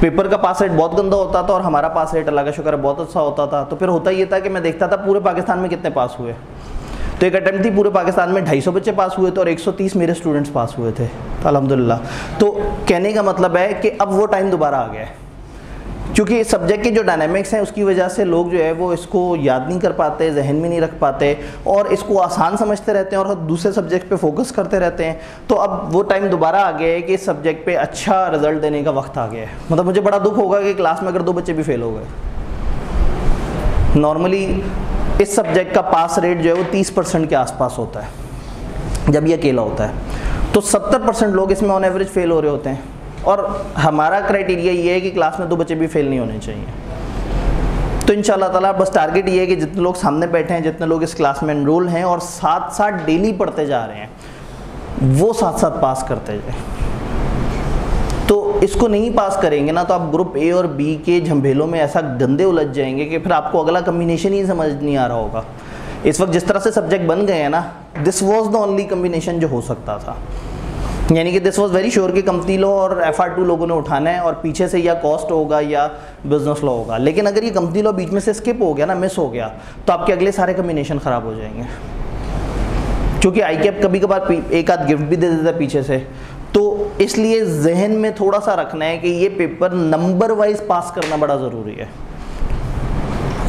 पेपर का पास रेट बहुत गंदा होता था और हमारा पास रेट अल्लाह का शुक्र है बहुत अच्छा होता था। तो फिर होता ये था कि मैं देखता था पूरे पाकिस्तान में कितने पास हुए। तो एक अटैम्प्ट थी, पूरे पाकिस्तान में 250 बच्चे पास हुए थे और 130 मेरे स्टूडेंट्स पास हुए थे अल्हम्दुलिल्लाह। तो कहने का मतलब है कि अब वो टाइम दोबारा आ गया है, क्योंकि इस सब्जेक्ट के जो डायनामिक्स हैं उसकी वजह से लोग जो है वो इसको याद नहीं कर पाते, जहन में नहीं रख पाते और इसको आसान समझते रहते हैं और दूसरे सब्जेक्ट पे फोकस करते रहते हैं। तो अब वो टाइम दोबारा आ गया है कि इस सब्जेक्ट पे अच्छा रिजल्ट देने का वक्त आ गया है। मतलब मुझे बड़ा दुख होगा कि क्लास में अगर 2 बच्चे भी फेल हो गए। नॉर्मली इस सब्जेक्ट का पास रेट जो है वो 30% के आसपास होता है जब ये अकेला होता है, तो 70% लोग इसमें ऑन एवरेज फेल हो रहे होते हैं। और हमारा क्राइटेरिया ये है कि क्लास में 2 बच्चे भी फेल नहीं होने चाहिए। तो इंशाल्लाह ताला बस टारगेट ये है कि जितने लोग सामने बैठे हैं, जितने लोग इस क्लास में एनरोल हैं और साथ साथ डेली पढ़ते जा रहे हैं, वो साथ साथ पास करते जाए। तो इसको नहीं पास करेंगे ना तो आप ग्रुप ए और बी के झंबेलों में ऐसा गंदे उलझ जाएंगे कि फिर आपको अगला कम्बिनेशन ही समझ नहीं आ रहा होगा। इस वक्त जिस तरह से सब्जेक्ट बन गए हैं ना, this was the only combination जो हो सकता था, यानी कि दिस वॉज वेरी श्योर कि कमतिलो और FAR2 लोगों ने उठाना है और पीछे से या कॉस्ट होगा या बिजनेस लॉ होगा। लेकिन अगर ये कमतिलो बीच में से स्किप हो गया ना, मिस हो गया, तो आपके अगले सारे कम्बिनेशन ख़राब हो जाएंगे। क्योंकि ICAP कभी कभार एक आध गिफ्ट भी दे देता है पीछे से, तो इसलिए जहन में थोड़ा सा रखना है कि ये पेपर नंबर वाइज पास करना बड़ा ज़रूरी है।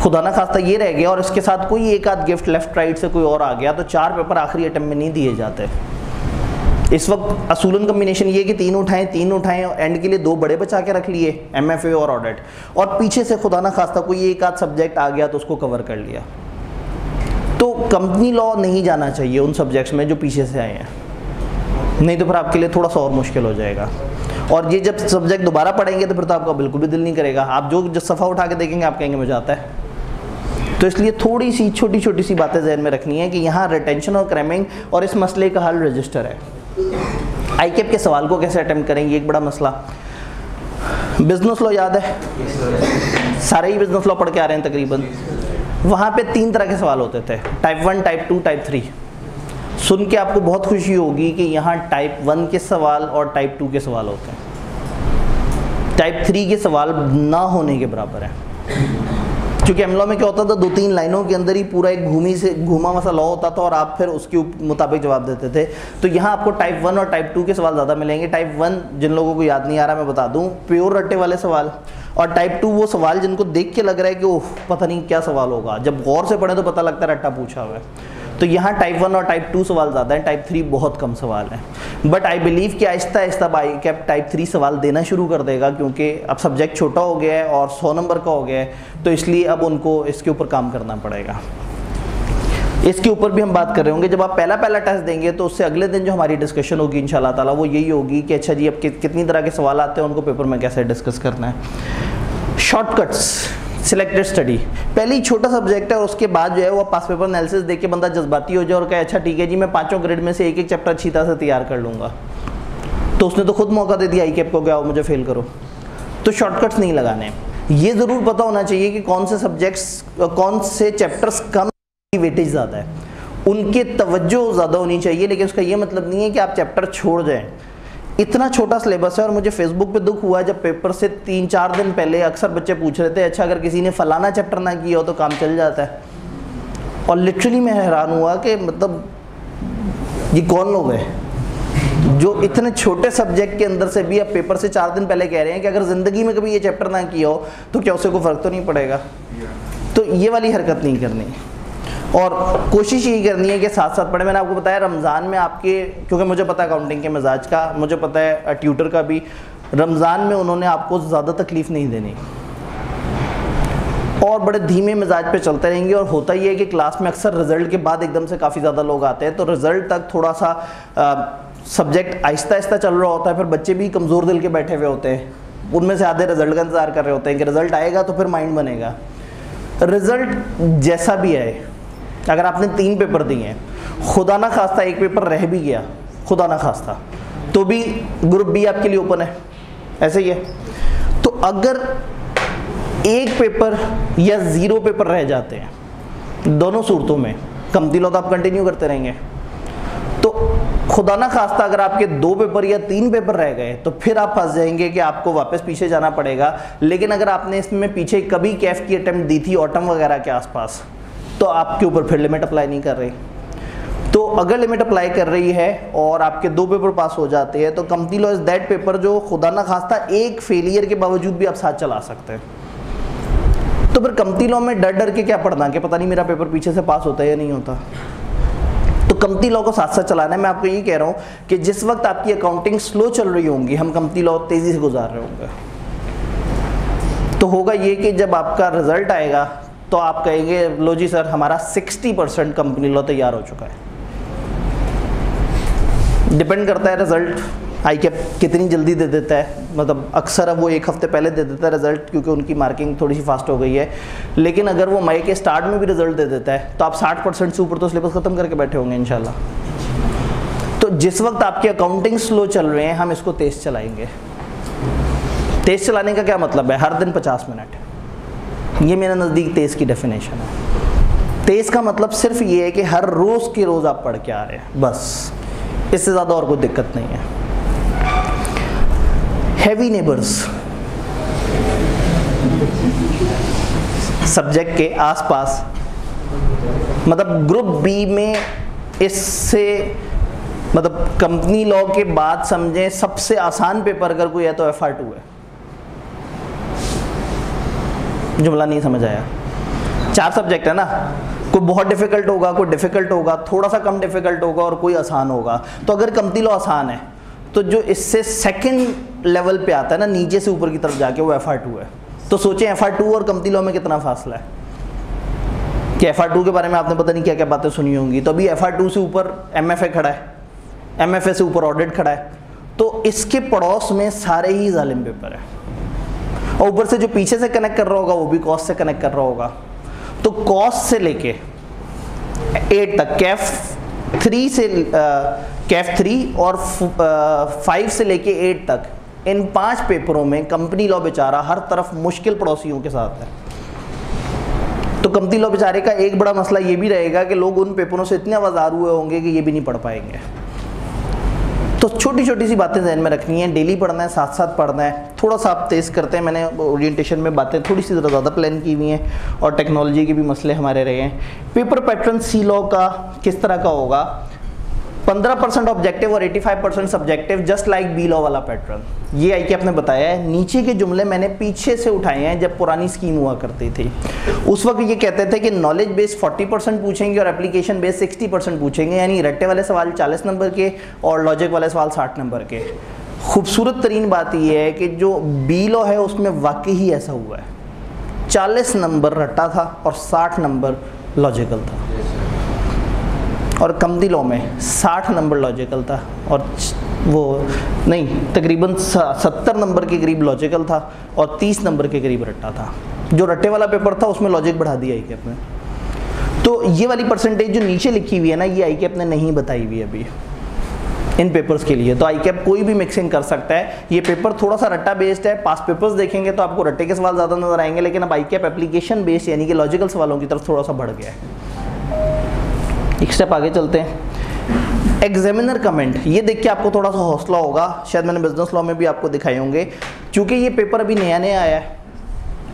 खुदा ना खास्ता ये रह गया और इसके साथ कोई एक आध गिफ्ट लेफ्ट राइट से कोई और आ गया तो 4 पेपर आखिरी अटैम्प्ट में नहीं दिए जाते। इस वक्त असूलन कम्बिनेशन ये कि 3 उठाएं और एंड के लिए 2 बड़े बचा के रख लिए, MFA और ऑडिट, और पीछे से खुदा ना खास्ता कोई एक आध सब्जेक्ट आ गया तो उसको कवर कर लिया। तो कंपनी लॉ नहीं जाना चाहिए उन सब्जेक्ट्स में जो पीछे से आए हैं, नहीं तो फिर आपके लिए थोड़ा सा और मुश्किल हो जाएगा। और ये जब सब्जेक्ट दोबारा पढ़ेंगे तो फिर तो आपका बिल्कुल भी दिल नहीं करेगा। आप जो जिस सफ़ा उठा के देखेंगे आप कहेंगे मुझे आता है। तो इसलिए थोड़ी सी छोटी छोटी सी बातें जहन में रखनी है कि यहाँ रिटेंशन और क्रैमिंग और इस मसले का हल रजिस्टर है। ICAP के सवाल को कैसे अटेम्प्ट करेंगे, एक बड़ा मसला। बिजनेस लॉ याद है, सारे ही बिजनेस लॉ पढ़ के आ रहे हैं तकरीबन। वहाँ पे तीन तरह के सवाल होते थे, टाइप 1, टाइप 2, टाइप 3। सुन के आपको बहुत खुशी होगी कि यहाँ टाइप 1 के सवाल और टाइप 2 के सवाल होते हैं। टाइप 3 के सवाल ना होने के बराबर है, क्योंकि एमलॉ में क्या होता था 2-3 लाइनों के अंदर ही पूरा एक घूमा हुआ लॉ होता था और आप फिर उसके मुताबिक जवाब देते थे। तो यहाँ आपको टाइप 1 और टाइप 2 के सवाल ज़्यादा मिलेंगे। टाइप 1 जिन लोगों को याद नहीं आ रहा मैं बता दूँ, प्योर रट्टे वाले सवाल, और टाइप 2 वो सवाल जिनको देख के लग रहा है कि ओह पता नहीं क्या सवाल होगा, जब गौर से पढ़े तो पता लगता है रट्टा पूछा हुआ है। तो यहाँ टाइप 1 और टाइप 2 सवाल ज़्यादा हैं, टाइप 3 बहुत कम सवाल हैं। बट आई बिलीव कि आहिस्ता आहिस्ता ICAP टाइप 3 सवाल देना शुरू कर देगा, क्योंकि अब सब्जेक्ट छोटा हो गया है और 100 नंबर का हो गया है, तो इसलिए अब उनको इसके ऊपर काम करना पड़ेगा। इसके ऊपर भी हम बात कर रहे होंगे। जब आप पहला टेस्ट देंगे तो उससे अगले दिन जो हमारी डिस्कशन होगी इंशाल्लाह ताला वो यही होगी कि अच्छा जी अब कितनी तरह के सवाल आते हैं, उनको पेपर में कैसे डिस्कस करना है। शॉर्टकट्स, सिलेक्टेड स्टडी, पहले ही छोटा सब्जेक्ट है और उसके बाद जो है वो पास पेपर एनालिसिस देख के बंदा जज्बाती हो जाए और कहे अच्छा ठीक है जी मैं 5 ग्रेड में से एक चैप्टर अच्छी तरह से तैयार कर लूँगा। तो उसने तो खुद मौका दे दिया ICAP को, गया मुझे फेल करो। तो शॉर्टकट्स नहीं लगाने। ये ज़रूर पता होना चाहिए कि कौन से सब्जेक्ट्स, कौन से चैप्टर्स कम वेटेज ज़्यादा है, उनके तवज्जो ज़्यादा होनी चाहिए। लेकिन उसका ये मतलब नहीं है कि आप चैप्टर छोड़ जाएं। इतना छोटा सिलेबस है और मुझे फेसबुक पे दुख हुआ जब पेपर से 3-4 दिन पहले अक्सर बच्चे पूछ रहे थे अच्छा अगर किसी ने फलाना चैप्टर ना किया हो तो काम चल जाता है। और लिटरली मैं हैरान हुआ कि मतलब ये कौन लोग हैं जो इतने छोटे सब्जेक्ट के अंदर से भी आप पेपर से 4 दिन पहले कह रहे हैं कि अगर ज़िंदगी में कभी ये चैप्टर ना किया हो तो क्या उसे कोई फ़र्क तो नहीं पड़ेगा। तो ये वाली हरकत नहीं करनी और कोशिश यही करनी है कि साथ साथ पढ़े। मैंने आपको बताया रमज़ान में आपके, क्योंकि मुझे पता है अकाउंटिंग के मिजाज का, मुझे पता है ट्यूटर का भी, रमज़ान में उन्होंने आपको ज़्यादा तकलीफ़ नहीं देनी और बड़े धीमे मिजाज पे चलते रहेंगे। और होता ही है कि क्लास में अक्सर रिज़ल्ट के बाद एकदम से काफ़ी ज़्यादा लोग आते हैं, तो रिज़ल्ट तक थोड़ा सा सब्जेक्ट आहिस्ता आहिस्ता चल रहा होता है। फिर बच्चे भी कमज़ोर दिल के बैठे हुए होते हैं, उनमें से आधे रिज़ल्ट का इंतज़ार कर रहे होते हैं कि रिज़ल्ट आएगा तो फिर माइंड बनेगा। रिजल्ट जैसा भी आए, अगर आपने 3 पेपर दिए हैं, खुदा ना खास्ता एक पेपर रह भी गया, खुदा ना खास्ता, तो भी ग्रुप बी आपके लिए ओपन है, ऐसे ही है। तो अगर एक पेपर या 0 पेपर रह जाते हैं, दोनों सूरतों में कमतिलो तो आप कंटिन्यू करते रहेंगे। तो खुदा ना खास्ता अगर आपके 2 पेपर या 3 पेपर रह गए तो फिर आप फंस जाएंगे कि आपको वापस पीछे जाना पड़ेगा। लेकिन अगर आपने इसमें पीछे कभी कैफ की अटेम्प्ट दी थी ऑटम वगैरह के आसपास, तो आपके ऊपर फिर लिमिट अप्लाई नहीं कर रही। तो अगर लिमिट अप्लाई कर रही है और आपके 2 पेपर पास हो जाते हैं, तो कमती लो इज दैट पेपर जो खुदा ना खास्ता एक फेलियर के बावजूद भी आप साथ चला सकते हैं। तो फिर कमती लो में डर डर के क्या पढ़ना कि पता नहीं मेरा पेपर पीछे से पास होता है या नहीं होता। तो कमती लो को साथ साथ चलाना है। मैं आपको ये कह रहा हूँ कि जिस वक्त आपकी अकाउंटिंग स्लो चल रही होंगी, हम कमती लो तेज़ी से गुजार रहे होंगे, तो होगा ये कि जब आपका रिजल्ट आएगा तो आप कहेंगे लो जी सर हमारा 60% कंपनी लो तैयार हो चुका है। डिपेंड करता है रिजल्ट आईकेप कितनी जल्दी दे देता है, मतलब अक्सर अब वो एक हफ्ते पहले दे देता है रिजल्ट, क्योंकि उनकी मार्किंग थोड़ी सी फास्ट हो गई है। लेकिन अगर वो मई के स्टार्ट में भी रिजल्ट दे देता है तो आप 60% से ऊपर तो सिलेबस खत्म करके बैठे होंगे इंशाल्लाह। तो जिस वक्त आपकी अकाउंटिंग स्लो चल रहे हैं, हम इसको तेज चलाएंगे। तेज चलाने का क्या मतलब है? हर दिन 50 मिनट, ये मेरे नज़दीक तेज़ की डेफिनेशन है। तेज़ का मतलब सिर्फ ये है कि हर रोज़ के रोज़ आप पढ़ के आ रहे हैं, बस, इससे ज़्यादा और कोई दिक्कत नहीं है। हैवी नेबर्स सब्जेक्ट के आसपास, मतलब ग्रुप बी में इससे, मतलब कंपनी लॉ के बाद समझें सबसे आसान पेपर अगर कोई है तो FAR2 है। जुमला नहीं समझ आया? 4 सब्जेक्ट है ना, कोई बहुत डिफिकल्ट होगा, कोई डिफिकल्ट होगा, थोड़ा सा कम डिफिकल्ट होगा और कोई आसान होगा। तो अगर कमती लो आसान है तो जो इससे सेकंड लेवल पे आता है ना, नीचे से ऊपर की तरफ जाके, वो FAR2 है। तो सोचें FAR2 और कमती लो में कितना फासला है। कि FAR2 के बारे में आपने पता नहीं क्या क्या बातें सुनी होंगी। तो अभी FAR2 से ऊपर MFA खड़ा है, MFA से ऊपर ऑडिट खड़ा है। तो इसके पड़ोस में सारे ही जालिम पेपर है, और ऊपर से जो पीछे से कनेक्ट कर रहा होगा वो भी कॉस्ट से कनेक्ट कर रहा होगा। तो कॉस्ट से लेके 8 तक, कैफ 3 और 5 से लेके 8 तक, इन 5 पेपरों में कंपनी लॉ बेचारा हर तरफ मुश्किल पड़ोसियों के साथ है। तो कंपनी लॉ बेचारे का एक बड़ा मसला ये भी रहेगा कि लोग उन पेपरों से इतने आवाजार हुए होंगे कि ये भी नहीं पढ़ पाएंगे। तो छोटी छोटी सी बातें जहन में रखनी है, डेली पढ़ना है, साथ साथ पढ़ना है। थोड़ा सा आप तेज़ करते हैं, मैंने ओरिएंटेशन में बातें थोड़ी सी ज़्यादा प्लान की हुई हैं, और टेक्नोलॉजी के भी मसले हमारे रहे हैं। पेपर पैटर्न सी लॉ का किस तरह का होगा? 15% ऑब्जेक्टिव और 85% subjective, just like B law वाला पैटर्न। ये ICAP ने बताया है। नीचे के जुमले मैंने पीछे से उठाए हैं, जब पुरानी स्कीम हुआ करती थी उस वक्त ये कहते थे कि नॉलेज बेस 40% पूछेंगे और एप्लीकेशन बेस 60% पूछेंगे, यानी रट्टे वाले सवाल 40 नंबर के और लॉजिक वाले सवाल 60 नंबर के। खूबसूरत तरीन बात यह है कि जो बी लॉ है उसमें वाकई ही ऐसा हुआ है, 40 नंबर रट्टा था और 60 नंबर लॉजिकल था, और कमती लॉ में 60 नंबर लॉजिकल था और वो नहीं, तकरीबन 70 नंबर के करीब लॉजिकल था और 30 नंबर के करीब रट्टा था। जो रट्टे वाला पेपर था उसमें लॉजिक बढ़ा दिया ICAP ने। तो ये वाली परसेंटेज जो नीचे लिखी हुई है ना, ये ICAP ने नहीं बताई हुई अभी इन पेपर्स के लिए। तो ICAP कोई भी मिक्सिंग कर सकता है। ये पेपर थोड़ा सा रट्टा बेस्ड है, पास पेपर्स देखेंगे तो आपको रट्टे के सवाल ज़्यादा नजर आएंगे, लेकिन अब ICAP एप्लीकेशन बेस्ड यानी कि लॉजिकल सवालों की तरफ थोड़ा सा बढ़ गया है। एक स्टेप आगे चलते हैं। एग्जामिनर कमेंट, ये देख के आपको थोड़ा सा हौसला होगा, शायद मैंने बिजनेस लॉ में भी आपको दिखाए होंगे। चूँकि ये पेपर अभी नया नया आया है,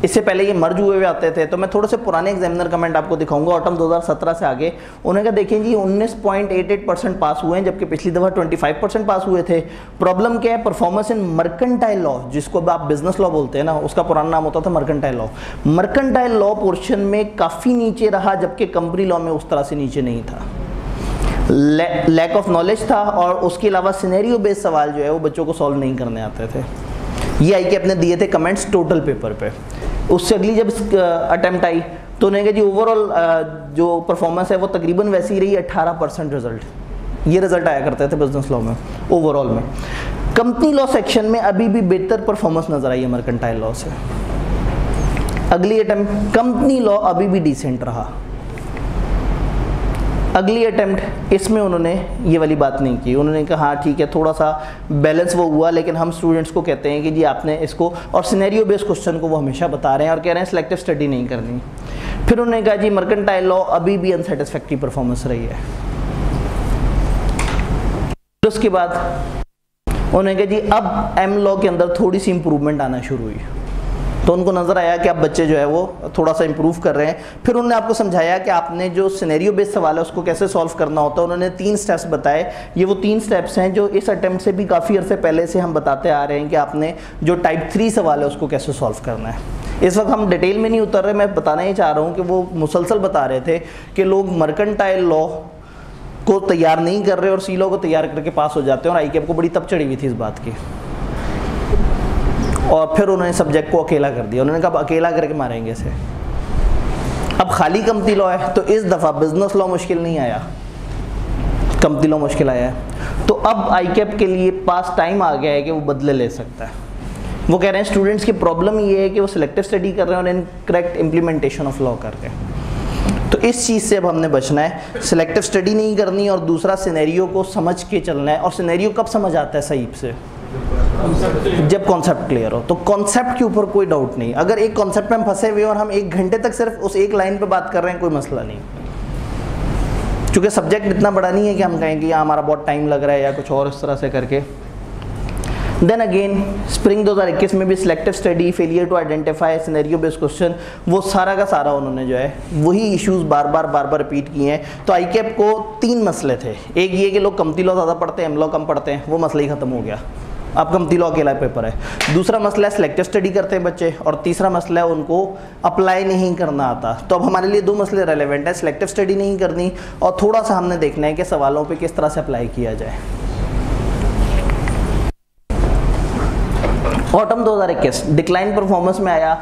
इससे पहले ये मर्ज हुए हुए आते थे, तो मैं थोड़े से पुराने एग्जामिनर कमेंट आपको दिखाऊंगा ऑटम 2017 से आगे। उन्होंने कहा देखें जी 19.88% पास हुए हैं, जबकि पिछली दफ़ा 25% पास हुए थे। प्रॉब्लम क्या है? परफॉर्मेंस इन मर्केंटाइल लॉ, जिसको आप बिजनेस लॉ बोलते हैं ना, उसका पुराना नाम होता था mercantile law. Mercantile law portion में काफ़ी नीचे रहा, जबकि कंपनी लॉ में उस तरह से नीचे नहीं था। लैक ऑफ नॉलेज था, और उसके अलावा सिनेरियो बेस्ड सवाल जो है वो बच्चों को सॉल्व नहीं करने आते थे। ये ICAP ने दिए थे कमेंट्स टोटल पेपर पे। उससे अगली जब अटेम्प्ट आई तो उन्होंने कहा जी ओवरऑल जो परफॉर्मेंस है वो तकरीबन वैसी ही रही, 18% रिजल्ट। ये रिजल्ट आया करते थे बिजनेस लॉ में ओवरऑल में। कंपनी लॉ सेक्शन में अभी भी बेहतर परफॉर्मेंस नज़र आई है मर्केंटाइल लॉ से। अगली अटेम्प्ट कंपनी लॉ अभी भी डिसेंट रहा। अगली अटेम्प्ट इसमें उन्होंने ये वाली बात नहीं की, उन्होंने कहा हाँ ठीक है थोड़ा सा बैलेंस वो हुआ, लेकिन हम स्टूडेंट्स को कहते हैं कि जी आपने इसको, और सिनेरियो बेस्ड क्वेश्चन को वो हमेशा बता रहे हैं और कह रहे हैं सिलेक्टिव स्टडी नहीं करनी। फिर उन्होंने कहा जी मर्केंटाइल लॉ अभी भी अनसेटिस्फैक्ट्री परफॉर्मेंस रही है। फिर उसके बाद उन्होंने कहा जी अब एम लॉ के अंदर थोड़ी सी इंप्रूवमेंट आना शुरू हुई, तो उनको नज़र आया कि आप बच्चे जो है वो थोड़ा सा इम्प्रूव कर रहे हैं। फिर उन्होंने आपको समझाया कि आपने जो सिनेरियो बेस्ड सवाल है उसको कैसे सॉल्व करना होता है। उन्होंने 3 स्टेप्स बताए, ये वो 3 स्टेप्स हैं जो इस अटेम्प्ट से भी काफ़ी अरसे पहले से हम बताते आ रहे हैं कि आपने जो टाइप 3 सवाल है उसको कैसे सॉल्व करना है। इस वक्त हम डिटेल में नहीं उतर रहे, मैं बताना ही चाह रहा हूँ कि वो मुसलसल बता रहे थे कि लोग मर्केंटाइल लॉ को तैयार नहीं कर रहे और सी लॉ को तैयार करके पास हो जाते हैं, और आईकेएफ को बड़ी तब चढ़ी हुई थी इस बात की। और फिर उन्होंने सब्जेक्ट को अकेला कर दिया, उन्होंने कहा अकेला करके मारेंगे इसे। अब खाली कंपनी लॉ है तो इस दफ़ा बिजनेस लॉ मुश्किल नहीं आया, कंपनी लॉ मुश्किल आया। तो अब आईकेएफ के लिए पास टाइम आ गया है कि वो बदले ले सकता है। वो कह रहे हैं स्टूडेंट्स की प्रॉब्लम ये है कि वो सिलेक्टिव स्टडी कर रहे हैं और इनकरेक्ट इम्प्लीमेंटेशन ऑफ लॉ कर रहे हैं। तो इस चीज़ से अब हमने बचना है, सिलेक्टिव स्टडी नहीं करनी और दूसरा सिनेरियो को समझ के चलना है। और सिनेरियो कब समझ आता है सही से? जब कॉन्सेप्ट क्लियर हो। तो कॉन्सेप्ट के ऊपर कोई डाउट नहीं, अगर एक कॉन्सेप्ट में हम फंसे हुए और हम 1 घंटे तक सिर्फ उस एक लाइन पे बात कर रहे हैं कोई मसला नहीं, क्योंकि सब्जेक्ट इतना बड़ा नहीं है कि हम कहेंगे यहाँ हमारा बहुत टाइम लग रहा है या कुछ और इस तरह से करके। देन अगेन स्प्रिंग 2021 में भी selective study, failure to identify, scenario based question, वो सारा का सारा उन्होंने जो है वही इश्यूज़ बार बार रिपीट किए हैं। तो आईकेएफ को 3 मसले थे, एक ये कि लोग कंपनी लॉ ज़्यादा पढ़ते हैं, एम लॉ कम पढ़ते हैं, वो मसला ही खत्म हो गया, अब कंपनी लॉ अकेला पेपर है। दूसरा मसला है सिलेक्टिव स्टडी करते हैं बच्चे, और तीसरा मसला है उनको अप्लाई नहीं करना आता। तो अब हमारे लिए 2 मसले रेलेवेंट है, सिलेक्टिव स्टडी नहीं करनी और थोड़ा सा हमने देखना है कि सवालों पे किस तरह से अप्लाई किया जाए। ऑटम 2021 डिक्लाइन परफॉर्मेंस में आया,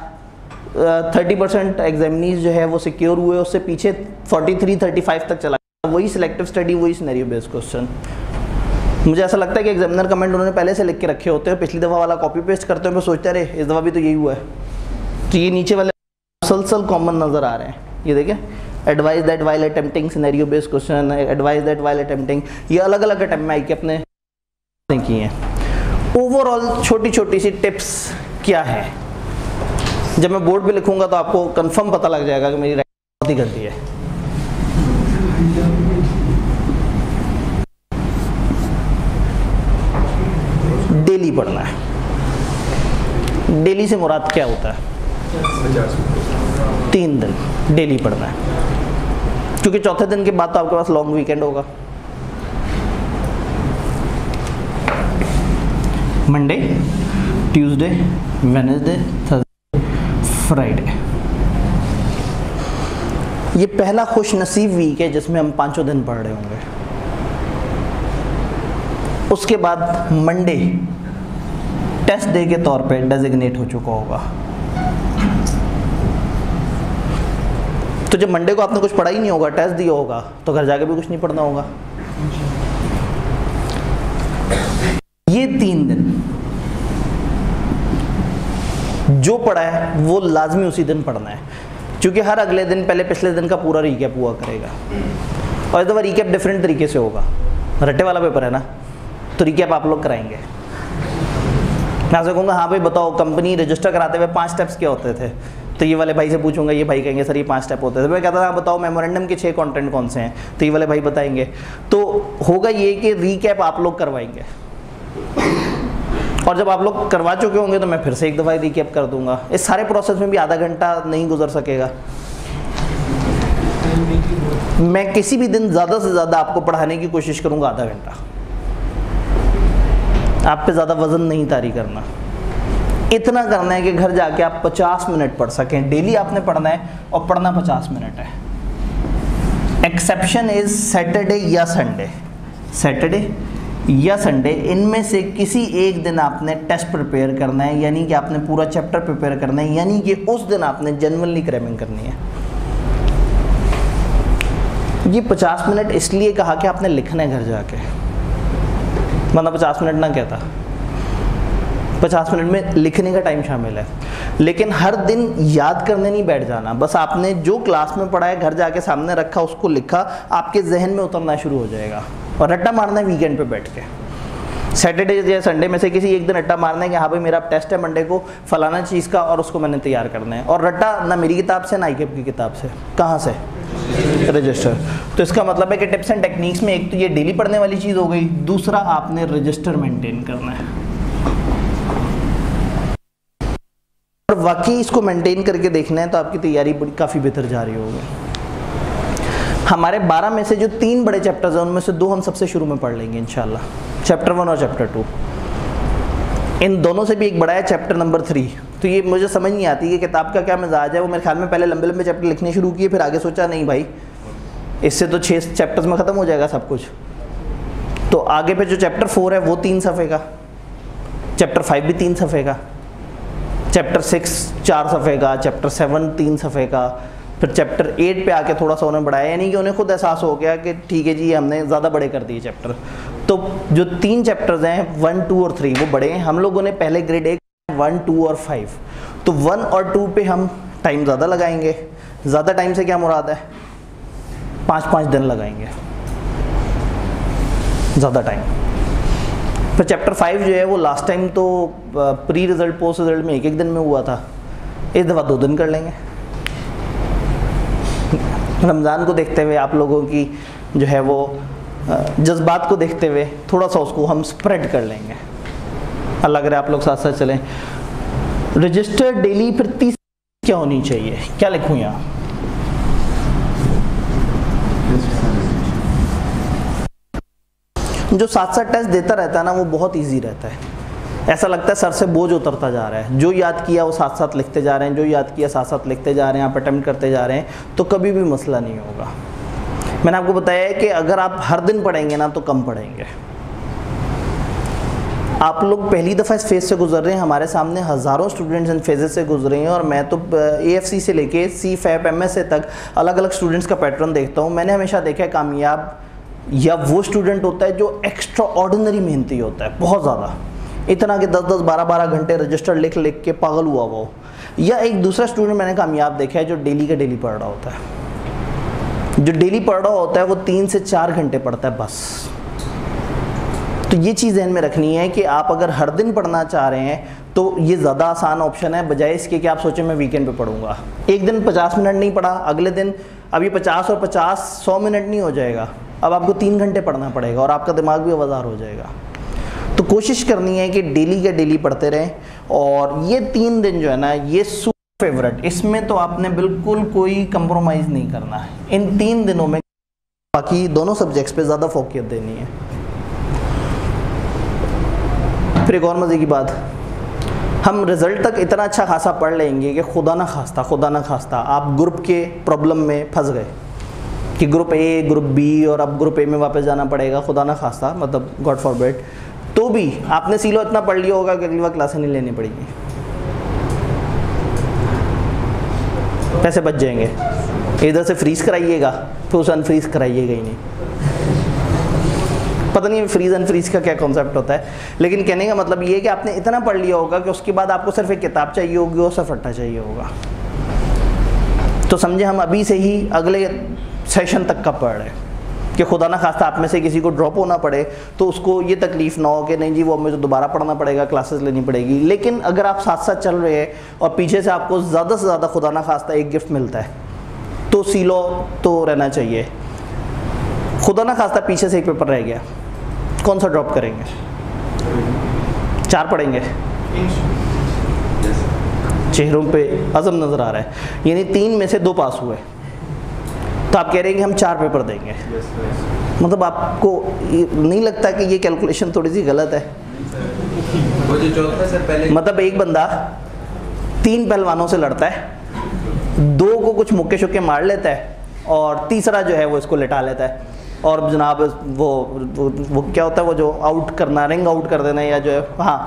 30% एग्जामिनीज जो है वो सिक्योर हुए, उससे पीछे 43-35 तक चला, वही सिलेक्टिव स्टडी, वही सिनेरियो बेस्ड क्वेश्चन। मुझे ऐसा लगता है कि एग्जामिनर कमेंट उन्होंने पहले से लिख के रखे होते हैं, पिछली दफ़ा वाला कॉपी पेस्ट करते हैं, फिर सोचते रहे इस दफ़ा भी तो यही हुआ है। तो ये नीचे वाले मुसलसल कॉमन नज़र आ रहे हैं, ये देखें, advise that while attempting scenario based question, advise that while attempting, ये अलग अलग अटैम्प्ट में आई के अपने की हैं। ओवरऑल छोटी छोटी सी टिप्स क्या है, जब मैं बोर्ड पर लिखूँगा तो आपको कन्फर्म पता लग जाएगा कि मेरी राइटिंग बहुत ही गंदी है। डेली पढ़ना है, डेली से मुराद क्या होता है? 3 दिन डेली पढ़ना है, क्योंकि चौथे दिन के बाद तो आपके पास लॉन्ग वीकेंड होगा। Monday, Tuesday, Wednesday, Thursday, Friday, ये पहला खुशनसीब वीक है जिसमें हम 5 दिन पढ़ रहे होंगे। उसके बाद मंडे टेस्ट डे के तौर पे डेजिग्नेट हो चुका होगा, तो जब मंडे को आपने कुछ पढ़ा ही नहीं होगा, टेस्ट दिया होगा, तो घर जाके भी कुछ नहीं पढ़ना होगा। ये 3 दिन जो पढ़ा है वो लाजमी उसी दिन पढ़ना है, क्योंकि हर अगले दिन पहले पिछले दिन का पूरा रीकैप हुआ करेगा, और इस दफा रीकैप डिफरेंट तरीके से होगा, रटे वाला पेपर है ना, तो रिकैप आप लोग कराएंगे। मैं से कहूँगा हाँ भाई बताओ कंपनी रजिस्टर कराते हुए 5 स्टेप्स क्या होते थे, तो ये वाले भाई से पूछूंगा, ये भाई कहेंगे सर ये 5 स्टेप होते थे। मैं कहता था हाँ बताओ मेमोरेंडम के 6 कंटेंट कौन से हैं, तो ये वाले भाई बताएंगे। तो होगा ये कि रिकैप आप लोग करवाएंगे, और जब आप लोग करवा चुके होंगे तो मैं फिर से एक दफ़ा रिकैप कर दूँगा। इस सारे प्रोसेस में भी आधा घंटा नहीं गुजर सकेगा। मैं किसी भी दिन ज़्यादा से ज़्यादा आपको पढ़ाने की कोशिश करूँगा आधा घंटा, आप पे ज़्यादा वज़न नहीं तारी करना। इतना करना है कि घर जाके आप 50 मिनट पढ़ सकें। डेली आपने पढ़ना है और पढ़ना 50 मिनट है। एक्सेप्शन इज सैटरडे या संडे। सैटरडे या संडे, इनमें से किसी एक दिन आपने टेस्ट प्रिपेयर करना है, यानी कि आपने पूरा चैप्टर प्रिपेयर करना है, यानी कि उस दिन आपने जनरली क्रैमिंग करनी है। ये 50 मिनट इसलिए कहा कि आपने लिखना है घर जाके, मतलब 50 मिनट ना कहता, 50 मिनट में लिखने का टाइम शामिल है, लेकिन हर दिन याद करने नहीं बैठ जाना। बस आपने जो क्लास में पढ़ा है घर जाके सामने रखा, उसको लिखा, आपके जहन में उतरना शुरू हो जाएगा। और रट्टा मारना है वीकेंड पे बैठ के, सैटरडे या संडे में से किसी एक दिन रट्टा मारना है कि हाँ भाई मेरा टेस्ट है मंडे को फलाना चीज़ का और उसको मैंने तैयार करना है। और रट्टा ना मेरी किताब से ना ICAP की किताब से, कहाँ से? रजिस्टर। तो इसका मतलब है कि टिप्स एंड टेक्निक्स में एक तो ये डेली पढ़ने वाली चीज़ हो गई, दूसरा आपने रजिस्टर मेंटेन करना है। और वाकई इसको मेंटेन करके देखना है तो आपकी तैयारी काफ़ी बेहतर जा रही होगी। हमारे 12 में से जो 3 बड़े चैप्टर्स हैं उनमें से 2 हम सबसे शुरू में पढ़ लेंगे इंशाल्लाह, चैप्टर 1 और चैप्टर 2। इन दोनों से भी एक बड़ा है चैप्टर नंबर 3। तो ये मुझे समझ नहीं आती कि किताब का क्या मिजाज है। वो मेरे ख्याल में पहले लंबे लंबे चैप्टर लिखने शुरू किए, फिर आगे सोचा नहीं भाई इससे तो 6 चैप्टर्स में ख़त्म हो जाएगा सब कुछ। तो आगे पे जो चैप्टर 4 है वो 3 सफ़े का, चैप्टर 5 भी 3 सफ़े का, चैप्टर 6 4 सफ़े का, चैप्टर 7 3 सफ़े का, फिर चैप्टर 8 पे आके थोड़ा सा उन्हें बढ़ाया। यानी कि उन्हें खुद एहसास हो गया कि ठीक है जी हमने ज़्यादा बड़े कर दिए चैप्टर। तो जो 3 चैप्टर्स हैं 1, 2 और 3 वो बड़े हैं। हम लोगों ने पहले ग्रेड 1 1, 2 और 5। तो 1 और 2 पे हम टाइम ज़्यादा लगाएंगे। ज़्यादा टाइम से क्या मुराद है? 5-5 दिन लगाएंगे ज़्यादा टाइम। फिर चैप्टर 5 जो है वो लास्ट टाइम तो प्री रिजल्ट पोस्ट रिजल्ट में 1-1 दिन में हुआ था, इस दफ़ा 2 दिन कर लेंगे। रमज़ान को देखते हुए, आप लोगों की जो है वो जज्बात को देखते हुए थोड़ा सा उसको हम स्प्रेड कर लेंगे। अल्लाह करे आप लोग साथ साथ चलें। रजिस्टर डेली फिर 30 क्या होनी चाहिए? क्या लिखूँ यहाँ? जो साथ टेस्ट देता रहता है ना वो बहुत ईजी रहता है। ऐसा लगता है सर से बोझ उतरता जा रहा है। जो याद किया वो साथ साथ लिखते जा रहे हैं, जो याद किया साथ साथ लिखते जा रहे हैं, आप अटेम्प्ट करते जा रहे हैं, तो कभी भी मसला नहीं होगा। मैंने आपको बताया है कि अगर आप हर दिन पढ़ेंगे ना तो कम पढ़ेंगे। आप लोग पहली दफ़ा इस फेज़ से गुजर रहे हैं, हमारे सामने हज़ारों स्टूडेंट्स इन फेजेज से गुजरे हैं। और मैं तो AFC से लेके CFAP MS तक अलग अलग स्टूडेंट्स का पैटर्न देखता हूँ। मैंने हमेशा देखा है कामयाब या वो स्टूडेंट होता है जो एक्स्ट्रा ऑर्डिनरी मेहनती होता है, बहुत ज़्यादा, इतना कि 10-10, 12-12 घंटे रजिस्टर लिख लिख के पागल हुआ वो। या एक दूसरा स्टूडेंट मैंने कामयाब देखा है जो डेली का डेली पढ़ रहा होता है, जो डेली पढ़ रहा होता है वो 3 से 4 घंटे पढ़ता है बस। तो ये चीज़ ध्यान में रखनी है कि आप अगर हर दिन पढ़ना चाह रहे हैं तो ये ज़्यादा आसान ऑप्शन है, बजाय इसके कि आप सोचें मैं वीकेंड पे पढ़ूंगा। एक दिन 50 मिनट नहीं पढ़ा, अगले दिन अभी 50 और 50 100 मिनट नहीं हो जाएगा, अब आपको 3 घंटे पढ़ना पड़ेगा और आपका दिमाग भी आवाज़ार हो जाएगा। तो कोशिश करनी है कि डेली का डेली पढ़ते रहें। और ये 3 दिन जो है ना ये सुपर फेवरेट, इसमें तो आपने बिल्कुल कोई कंप्रोमाइज़ नहीं करना है। इन 3 दिनों में बाकी दोनों सब्जेक्ट्स पे ज़्यादा फोकस देनी है। फिर एक और मज़े की बात, हम रिज़ल्ट तक इतना अच्छा खासा पढ़ लेंगे कि खुदा ना खास्ता आप ग्रुप के प्रॉब्लम में फंस गए कि ग्रुप ए ग्रुप बी और अब ग्रुप ए में वापस जाना पड़ेगा, खुदा ना खास्ता, मतलब गॉड फॉरबिड, तो भी आपने सीलो इतना पढ़ लिया होगा कि अगली बार क्लासें नहीं लेनी पड़ेगी, पैसे बच जाएंगे। इधर से फ्रीज कराइएगा फिर उसे अनफ्रीज कराइएगा ही नहीं। पता नहीं फ्रीज अनफ्रीज का क्या कॉन्सेप्ट होता है, लेकिन कहने का मतलब ये है कि आपने इतना पढ़ लिया होगा कि उसके बाद आपको सिर्फ एक किताब चाहिए होगी और सिर्फ रट्टा चाहिए होगा। तो समझे हम अभी से ही अगले सेशन तक का पढ़ रहे हैं कि खुदा ना खास्ता आप में से किसी को ड्रॉप होना पड़े तो उसको ये तकलीफ़ ना हो कि नहीं जी वो मुझे दोबारा पढ़ना पड़ेगा, क्लासेस लेनी पड़ेगी। लेकिन अगर आप साथ साथ चल रहे हैं और पीछे से आपको ज़्यादा से ज़्यादा खुदा ना खास्ता एक गिफ्ट मिलता है तो सीलो तो रहना चाहिए। खुदा ना खास्ता पीछे से एक पेपर रह गया, कौन सा ड्रॉप करेंगे? 4 पढ़ेंगे, चेहरों पर अज़म नज़र आ रहा है, यानी 3 में से 2 पास हुए। तो आप कह रहे हैं कि हम 4 पेपर देंगे, मतलब आपको नहीं लगता कि ये कैलकुलेशन थोड़ी सी गलत है? मतलब एक बंदा 3 पहलवानों से लड़ता है, 2 को कुछ मुक्के शुक्के मार लेता है और तीसरा जो है वो इसको लिटा लेता है और जनाब वो क्या होता है वो जो आउट करना, रिंग आउट कर देना या जो है हाँ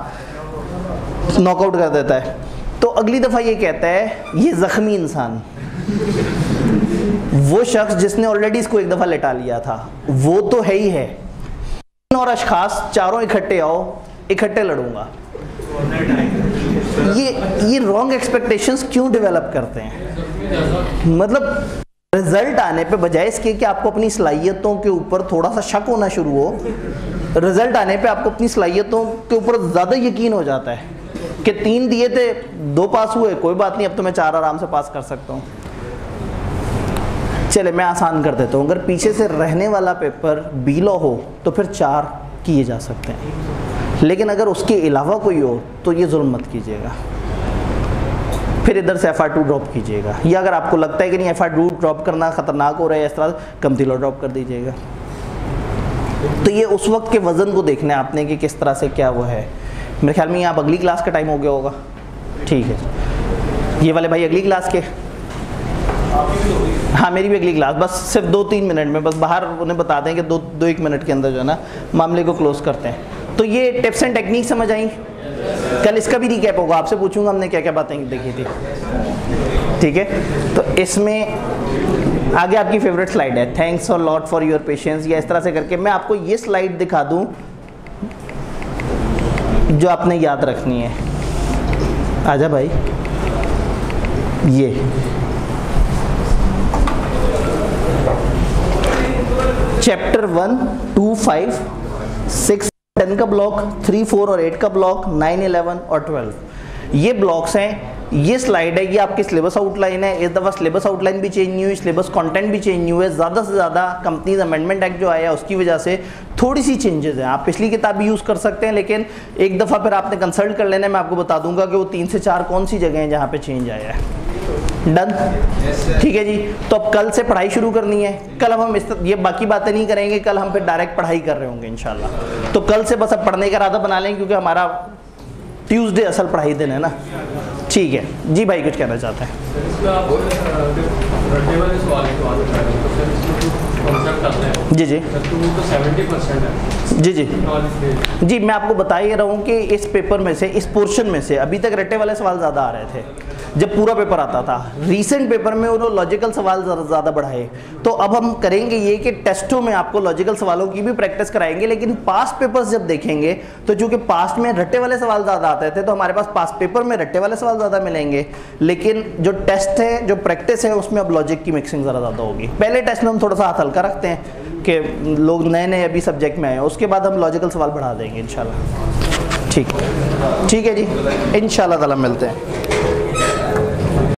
नॉकआउट कर देता है। तो अगली दफ़ा ये कहता है ये ज़ख्मी इंसान, वो शख्स जिसने ऑलरेडी इसको एक दफ़ा लिटा लिया था वो तो है ही है, और अशखास चारों इकट्ठे आओ इकट्ठे लड़ूंगा। ये रॉन्ग एक्सपेक्टेशंस क्यों डेवलप करते हैं? मतलब रिजल्ट आने पे बजाय इसके कि आपको अपनी सलाहियतों के ऊपर थोड़ा सा शक होना शुरू हो, रिजल्ट आने पे आपको अपनी सलाहियतों के ऊपर ज़्यादा यकीन हो जाता है कि 3 दिए थे, 2 पास हुए, कोई बात नहीं, अब तो मैं 4 आराम से पास कर सकता हूँ। चले मैं आसान कर देता हूँ, अगर पीछे से रहने वाला पेपर बी लॉ हो तो फिर 4 किए जा सकते हैं, लेकिन अगर उसके अलावा कोई हो तो ये जुल्म मत कीजिएगा, फिर इधर से FR2 ड्रॉप कीजिएगा, या अगर आपको लगता है कि नहीं FR2 ड्रॉप करना ख़तरनाक हो रहा है इस तरह कमतिला ड्रॉप कर दीजिएगा। तो ये उस वक्त के वज़न को देखना है आपने कि किस तरह से क्या वो है। मेरे ख्याल में आप अगली क्लास का टाइम हो गया होगा, ठीक है ये वाले भाई अगली क्लास के, हाँ मेरी भी अगली क्लास, बस सिर्फ 2-3 मिनट में, बस बाहर उन्हें बता दें कि 2-1 मिनट के अंदर जो है ना मामले को क्लोज़ करते हैं। तो ये टिप्स एंड टेक्निक समझ आई, कल इसका भी रिकैप होगा, आपसे पूछूंगा हमने क्या क्या बातें देखी थी, ठीक है। तो इसमें आगे आपकी फेवरेट स्लाइड है, thanks a lot for your patience, या इस तरह से करके मैं आपको ये स्लाइड दिखा दूं जो आपने याद रखनी है। आजा भाई, ये चैप्टर 1, 2, 5, 6 10 का ब्लॉक, 3, 4 और 8 का ब्लॉक, 9, 11 और 12 ये ब्लॉक्स हैं। ये स्लाइड है, ये आपकी सिलेबस आउटलाइन है। इस दफ़ा सिलेबस आउटलाइन भी चेंज नहीं हुई, सिलेबस कंटेंट भी चेंज नहीं हुआ है। ज़्यादा से ज़्यादा कंपनीज अमेंडमेंट एक्ट जो आया उसकी वजह से थोड़ी सी चेंजेस हैं। आप पिछली किताब भी यूज़ कर सकते हैं, लेकिन एक दफ़ा फिर आपने कंसल्ट कर लेना, मैं आपको बता दूंगा कि वो 3 से 4 कौन सी जगह हैं जहाँ पर चेंज आया है। डन, ठीक है जी। तो अब कल से पढ़ाई शुरू करनी है। कल हम ये बाकी बातें नहीं करेंगे, कल हम फिर डायरेक्ट पढ़ाई कर रहे होंगे इंशाल्लाह। तो कल से बस अब पढ़ने का इरादा बना लें, क्योंकि हमारा ट्यूसडे असल पढ़ाई दिन है ना, ठीक है जी। भाई कुछ कहना चाहते हैं? जी जी जी जी जी, मैं आपको बता ही रहा हूँ कि इस पेपर में से, इस पोर्शन में से अभी तक रटे वाले सवाल ज़्यादा आ रहे थे जब पूरा पेपर आता था। रीसेंट पेपर में उन्होंने लॉजिकल सवाल ज़्यादा बढ़ाए। तो अब हम करेंगे ये कि टेस्टों में आपको लॉजिकल सवालों की भी प्रैक्टिस कराएंगे, लेकिन पास्ट पेपर्स जब देखेंगे तो चूँकि पास्ट में रटे वाले सवाल ज़्यादा आते थे, तो हमारे पास पास्ट पेपर में रटे वाले सवाल ज़्यादा मिलेंगे, लेकिन जो टेस्ट है, जो प्रैक्टिस है, उसमें अब लॉजिक की मिक्सिंग ज़्यादा होगी। पहले टेस्ट में हम थोड़ा सा हाथ हल्का रखते हैं कि लोग नए नए अभी सब्जेक्ट में आए, उसके बाद हम लॉजिकल सवाल बढ़ा देंगे इंशाल्लाह। ठीक है जी, इंशाल्लाह ताला मिलते हैं।